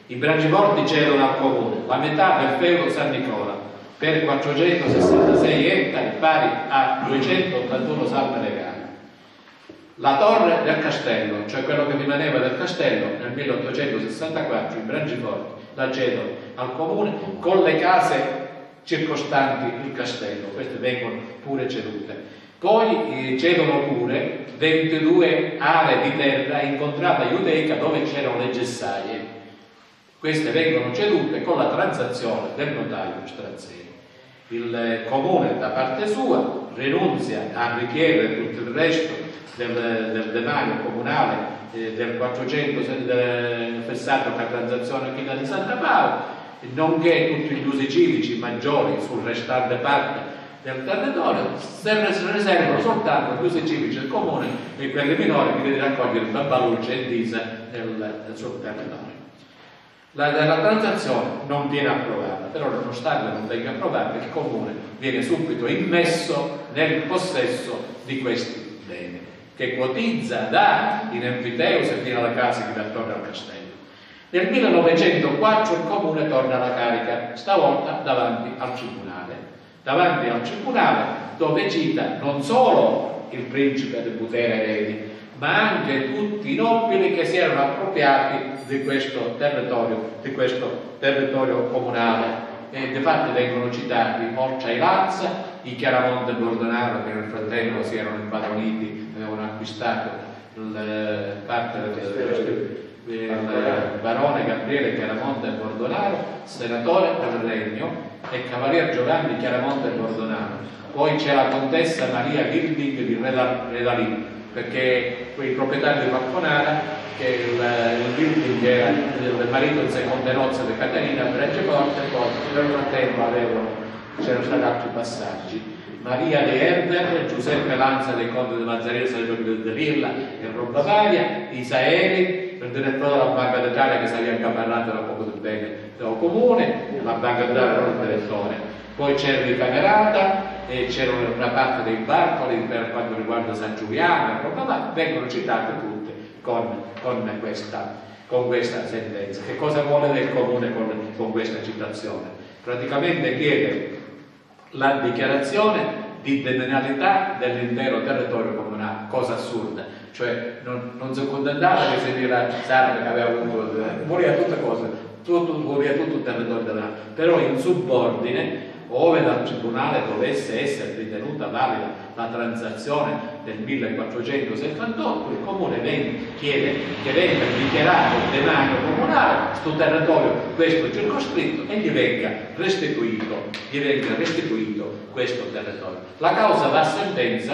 I Branciforti cedono al comune la metà del feudo San Nicola per 466 ettari pari a 281 salme legali. La torre del castello, cioè quello che rimaneva del castello, nel 1864 i Branciforti la cedono al comune con le case circostanti il castello, queste vengono pure cedute. Poi cedono pure 22 aree di terra in contrada Giudecca dove c'erano le gessaie, queste vengono cedute con la transazione del notaio Straziere. Il comune da parte sua rinunzia a richiedere tutto il resto del demanio comunale del 400 fissato per transazione China di Santa Paolo, nonché tutti gli usi civici maggiori sul restante parte del territorio. Se ne riservano soltanto gli usi civici del comune e quelli minori che deve raccogliere da Baluccia e Disa sul territorio. La transazione non viene approvata, però nonostante non venga approvata il comune viene subito immesso nel possesso di questi beni, che quotizza da in Enfiteus fino alla casa che attorno al castello. Nel 1904 il comune torna alla carica, stavolta davanti al tribunale dove cita non solo il principe di Butera eredi, ma anche tutti i nobili che si erano appropriati di questo territorio comunale. E di fatto vengono citati Morcia e Lanza, i Chiaramonte e Bordonaro, che nel frattempo si erano impadroniti, avevano acquistato parte del barone Gabriele Chiaramonte e Bordonaro, senatore del regno, e cavalier Giovanni Chiaramonte e Bordonaro. Poi c'è la contessa Maria Gilding di Redalì, perché quei proprietari di Falconara, che il Gilding era il marito di seconda nozze di Caterina Branciforti, e poi per un tempo c'erano stati altri passaggi. Maria De Herder, Giuseppe Lanza dei Conte di Mazzarino, sarebbe di Lilla e Roba Varia, Isaeli, il direttore della Banca d'Italia che sarebbe accaparrato da poco del bene del comune, la Banca d'Italia era il direttore. Poi c'era Ricamerata, e c'era una parte dei Bartoli per quanto riguarda San Giuliano e Roba Varia, vengono citate tutte con questa sentenza. Che cosa vuole del comune con questa citazione? Praticamente chiede la dichiarazione di demanialità dell'intero territorio comunale, cosa assurda, cioè non si contentava che se era Sarda che aveva avuto, voleva tutte cose, voleva tutto il territorio comunale, però in subordine, ove dal tribunale dovesse essere ritenuta valida la transazione del 1478, il comune chiede che venga dichiarato il demanio comunale sul territorio questo circoscritto e gli venga restituito questo territorio. La causa va a sentenza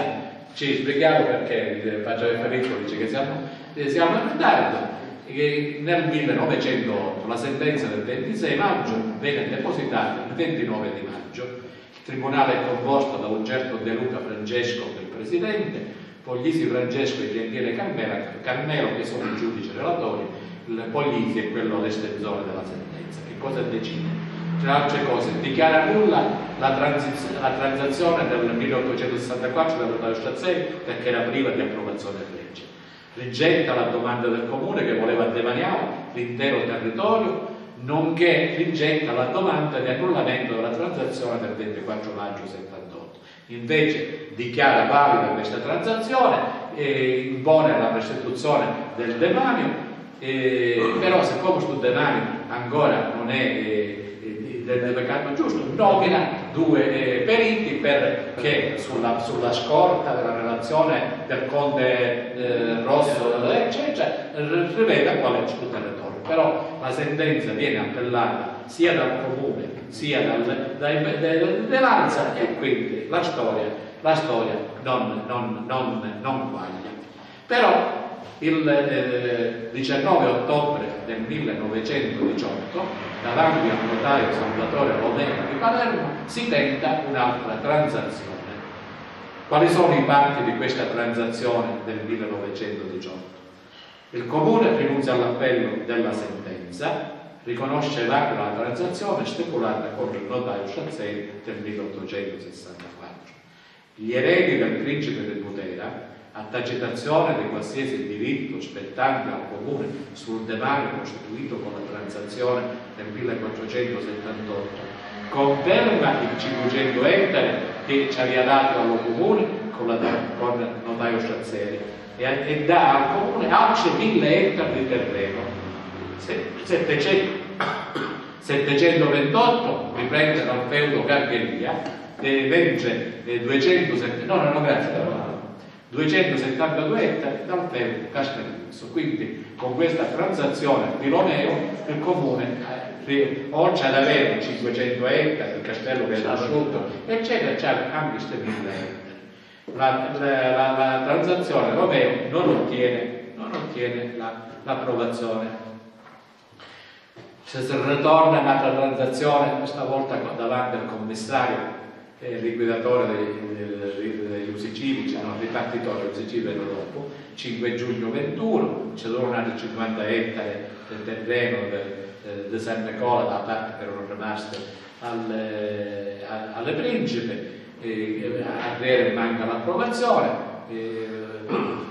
ci sbrighiamo perché faccio riferimento, dice che siamo in ritardo, che nel 1908 la sentenza del 26 maggio venne depositata il 29 di maggio. Il tribunale è composto da un certo De Luca Francesco che è il presidente, Poglisi Francesco e Gentile Carmelo che sono i giudici relatori, il Poglisi è quello estensore della sentenza. Che cosa decide? Tra altre cose, dichiara nulla la transazione del 1864 del 1906 perché era priva di approvazione della legge. Rigetta la domanda del comune che voleva demaniare l'intero territorio, nonché rigetta la domanda di annullamento della transazione del 24 maggio 78. Invece dichiara valida questa transazione e impone la restituzione del demanio, però siccome questo demanio ancora non è del peccato giusto, nomina due periti perché sulla scorta della relazione del conte Rosso eccetera riveda quale è il territorio. Però la sentenza viene appellata sia dal comune sia dall'anza e quindi la storia non guaglia. Però il 19 ottobre del 1918 davanti al notaio Salvatore Lodena di Palermo si tenta un'altra transazione. Quali sono i parti di questa transazione del 1918? Il comune rinuncia all'appello della sentenza, riconosce l'acqua alla transazione stipulata con il notaio Sciazzeri del 1864. Gli eredi del principe di Butera, a tacitazione di qualsiasi diritto spettante al comune sul demanio costituito con la transazione del 1478, conferma il 500 ettari che ci aveva dato al comune con il notaio Sciazzeri e dà al comune altri 1000 ettari di terreno. 728 riprende dal feudo Gargheria e vence 272 ettari dal feudo Castelluzzo. Quindi con questa transazione di Loneo il comune oltre ad avere 500 ettari, il castello che è distrutto eccetera, c'è anche 7.000 ettari. La transazione Romeo non ottiene l'approvazione. Se si ritorna un'altra transazione, questa volta davanti al commissario liquidatore degli usi civici, no, ripartitore degli usi civici dopo, 5 giugno 21, ci sono altri 50 ettari del terreno di San Nicola da parte che erano rimaste alle principe, a Riere manca l'approvazione,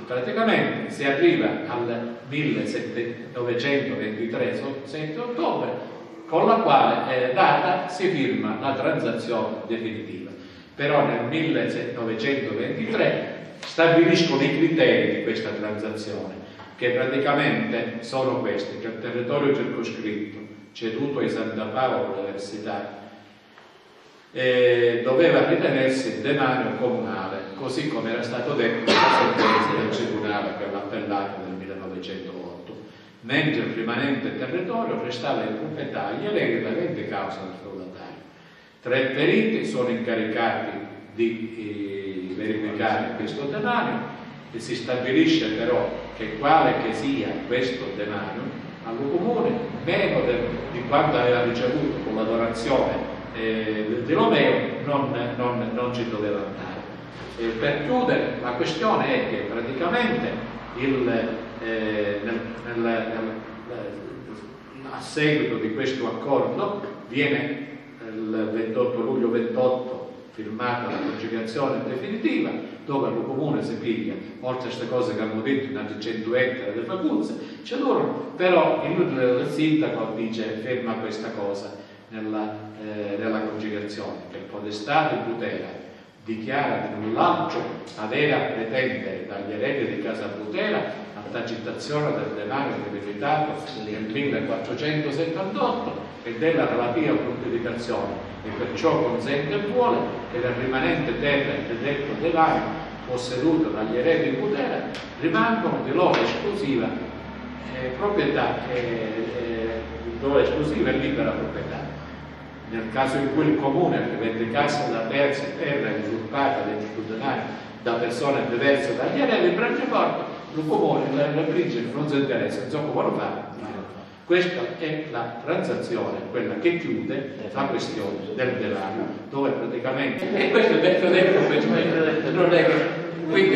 praticamente si arriva al 1723 7 ottobre con la quale data si firma la transazione definitiva. Però nel 1923 stabiliscono i criteri di questa transazione, che praticamente sono questi: che il territorio circoscritto ceduto ai Santa Paolo Università doveva ritenersi demanio comunale, così come era stato detto nella sentenza del tribunale per l'appellato del 1908, mentre il rimanente territorio restava in proprietà agli eredi da 20 causa del feudatario. 3 periti sono incaricati di verificare questo demanio e si stabilisce però che quale che sia questo demanio al comune meno di quanto aveva ricevuto con la donazione di Romeo non ci doveva andare. Per chiudere, la questione è che praticamente a seguito di questo accordo viene il 28 luglio 28 firmata la conciliazione definitiva, dove il comune si piglia, oltre a queste cose che hanno detto, in altri 100 ettari delle faculze, ci durano, però il sindaco dice ferma questa cosa nella conciliazione, che il podestà di Butera dichiara di nullaggio avere a pretendere dagli eredi di casa Butera la tacitazione del demanio debilitato nel 1478 e della relativa pubblicazione, e perciò consente e vuole che la rimanente terra e detto demanio posseduto dagli eredi di Butera rimangano di loro esclusiva proprietà esclusiva e libera proprietà. Nel caso in cui il comune rivendicasse la terza terra usurpata dai giudicanti da persone perverse e dagli anelli, Branciforti lo compone nella prigione, non si interessa, non so come lo fa. Questa è la transazione, quella che chiude la questione del denaro, dove praticamente... E questo è il vecchio detto, non è che... Quindi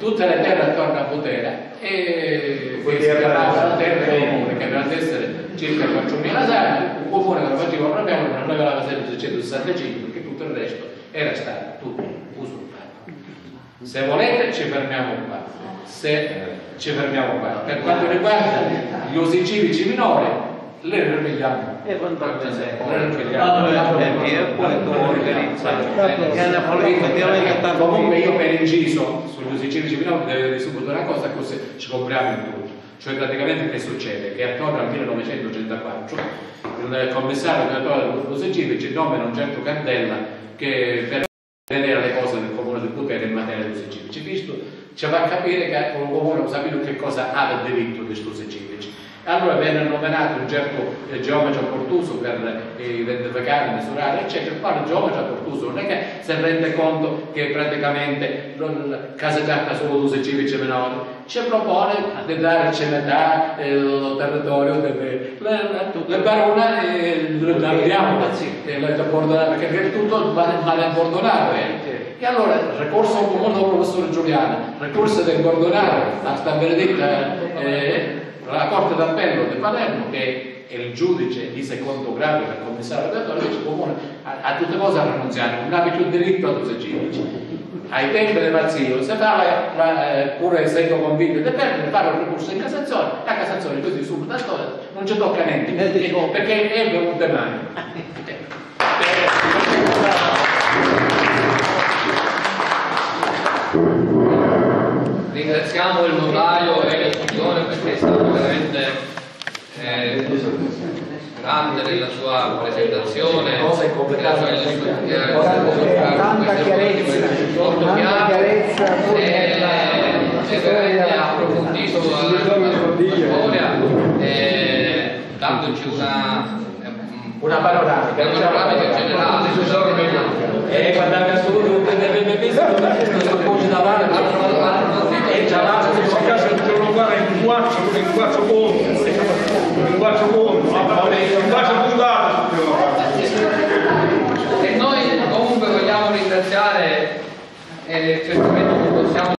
tutta la terra torna a Butera e la terra comune, che aveva ad essere circa 4.000 sani, un comune che lo faceva proprio, non aveva la sede 665, perché tutto il resto era stato tutto usurpato. Se volete ci fermiamo qua. Per quanto riguarda gli usi civici minori, le rivediamo. E quanto sempre. Comunque io per inciso sugli usi civici minori devo dire subito una cosa, così ci compriamo in tutto. Cioè praticamente che succede? Che attorno al 1984 il commissario creatore del gruppo usi civici nomina un certo Candella che per vedere le cose del comune di Butera in materia di usi civici, visto? Ci fa capire che il comune non sapeva che cosa ha del diritto di usi civici. Allora venne nominato un certo geometra Portuso per identificare, misurare, eccetera. Poi il geometra Portuso non è che si rende conto che praticamente non caseggiata solo usi civici minori, ci propone di dare città, il territorio, le barone perché tutto vale abbandonato. E allora, ricorso al comune del professor Giuliano, ricorso del Cordonaro, la sta benedetta la Corte d'Appello di Palermo, che è il giudice di secondo grado del commissario relatore, dice comune a tutte cose a rinunziare, non ha più diritto ad usi civici. Ai tempi del Mazzarino, se parla, pure essendo convinto di perdere, parla un ricorso in Cassazione, la Cassazione così subito a storia, non ci tocca niente, perché è venuto male. Ringraziamo il notaio e il Cirone perché è stato veramente grande nella sua presentazione, tanta chiarezza, molto chiaro e veramente ha approfondito la storia, dandoci una panoramica generale. E guardate assolutamente non avrebbe visto questo voce da e già là in questo caso il giorno qua è un quattro puntato. E noi comunque vogliamo ringraziare certamente non possiamo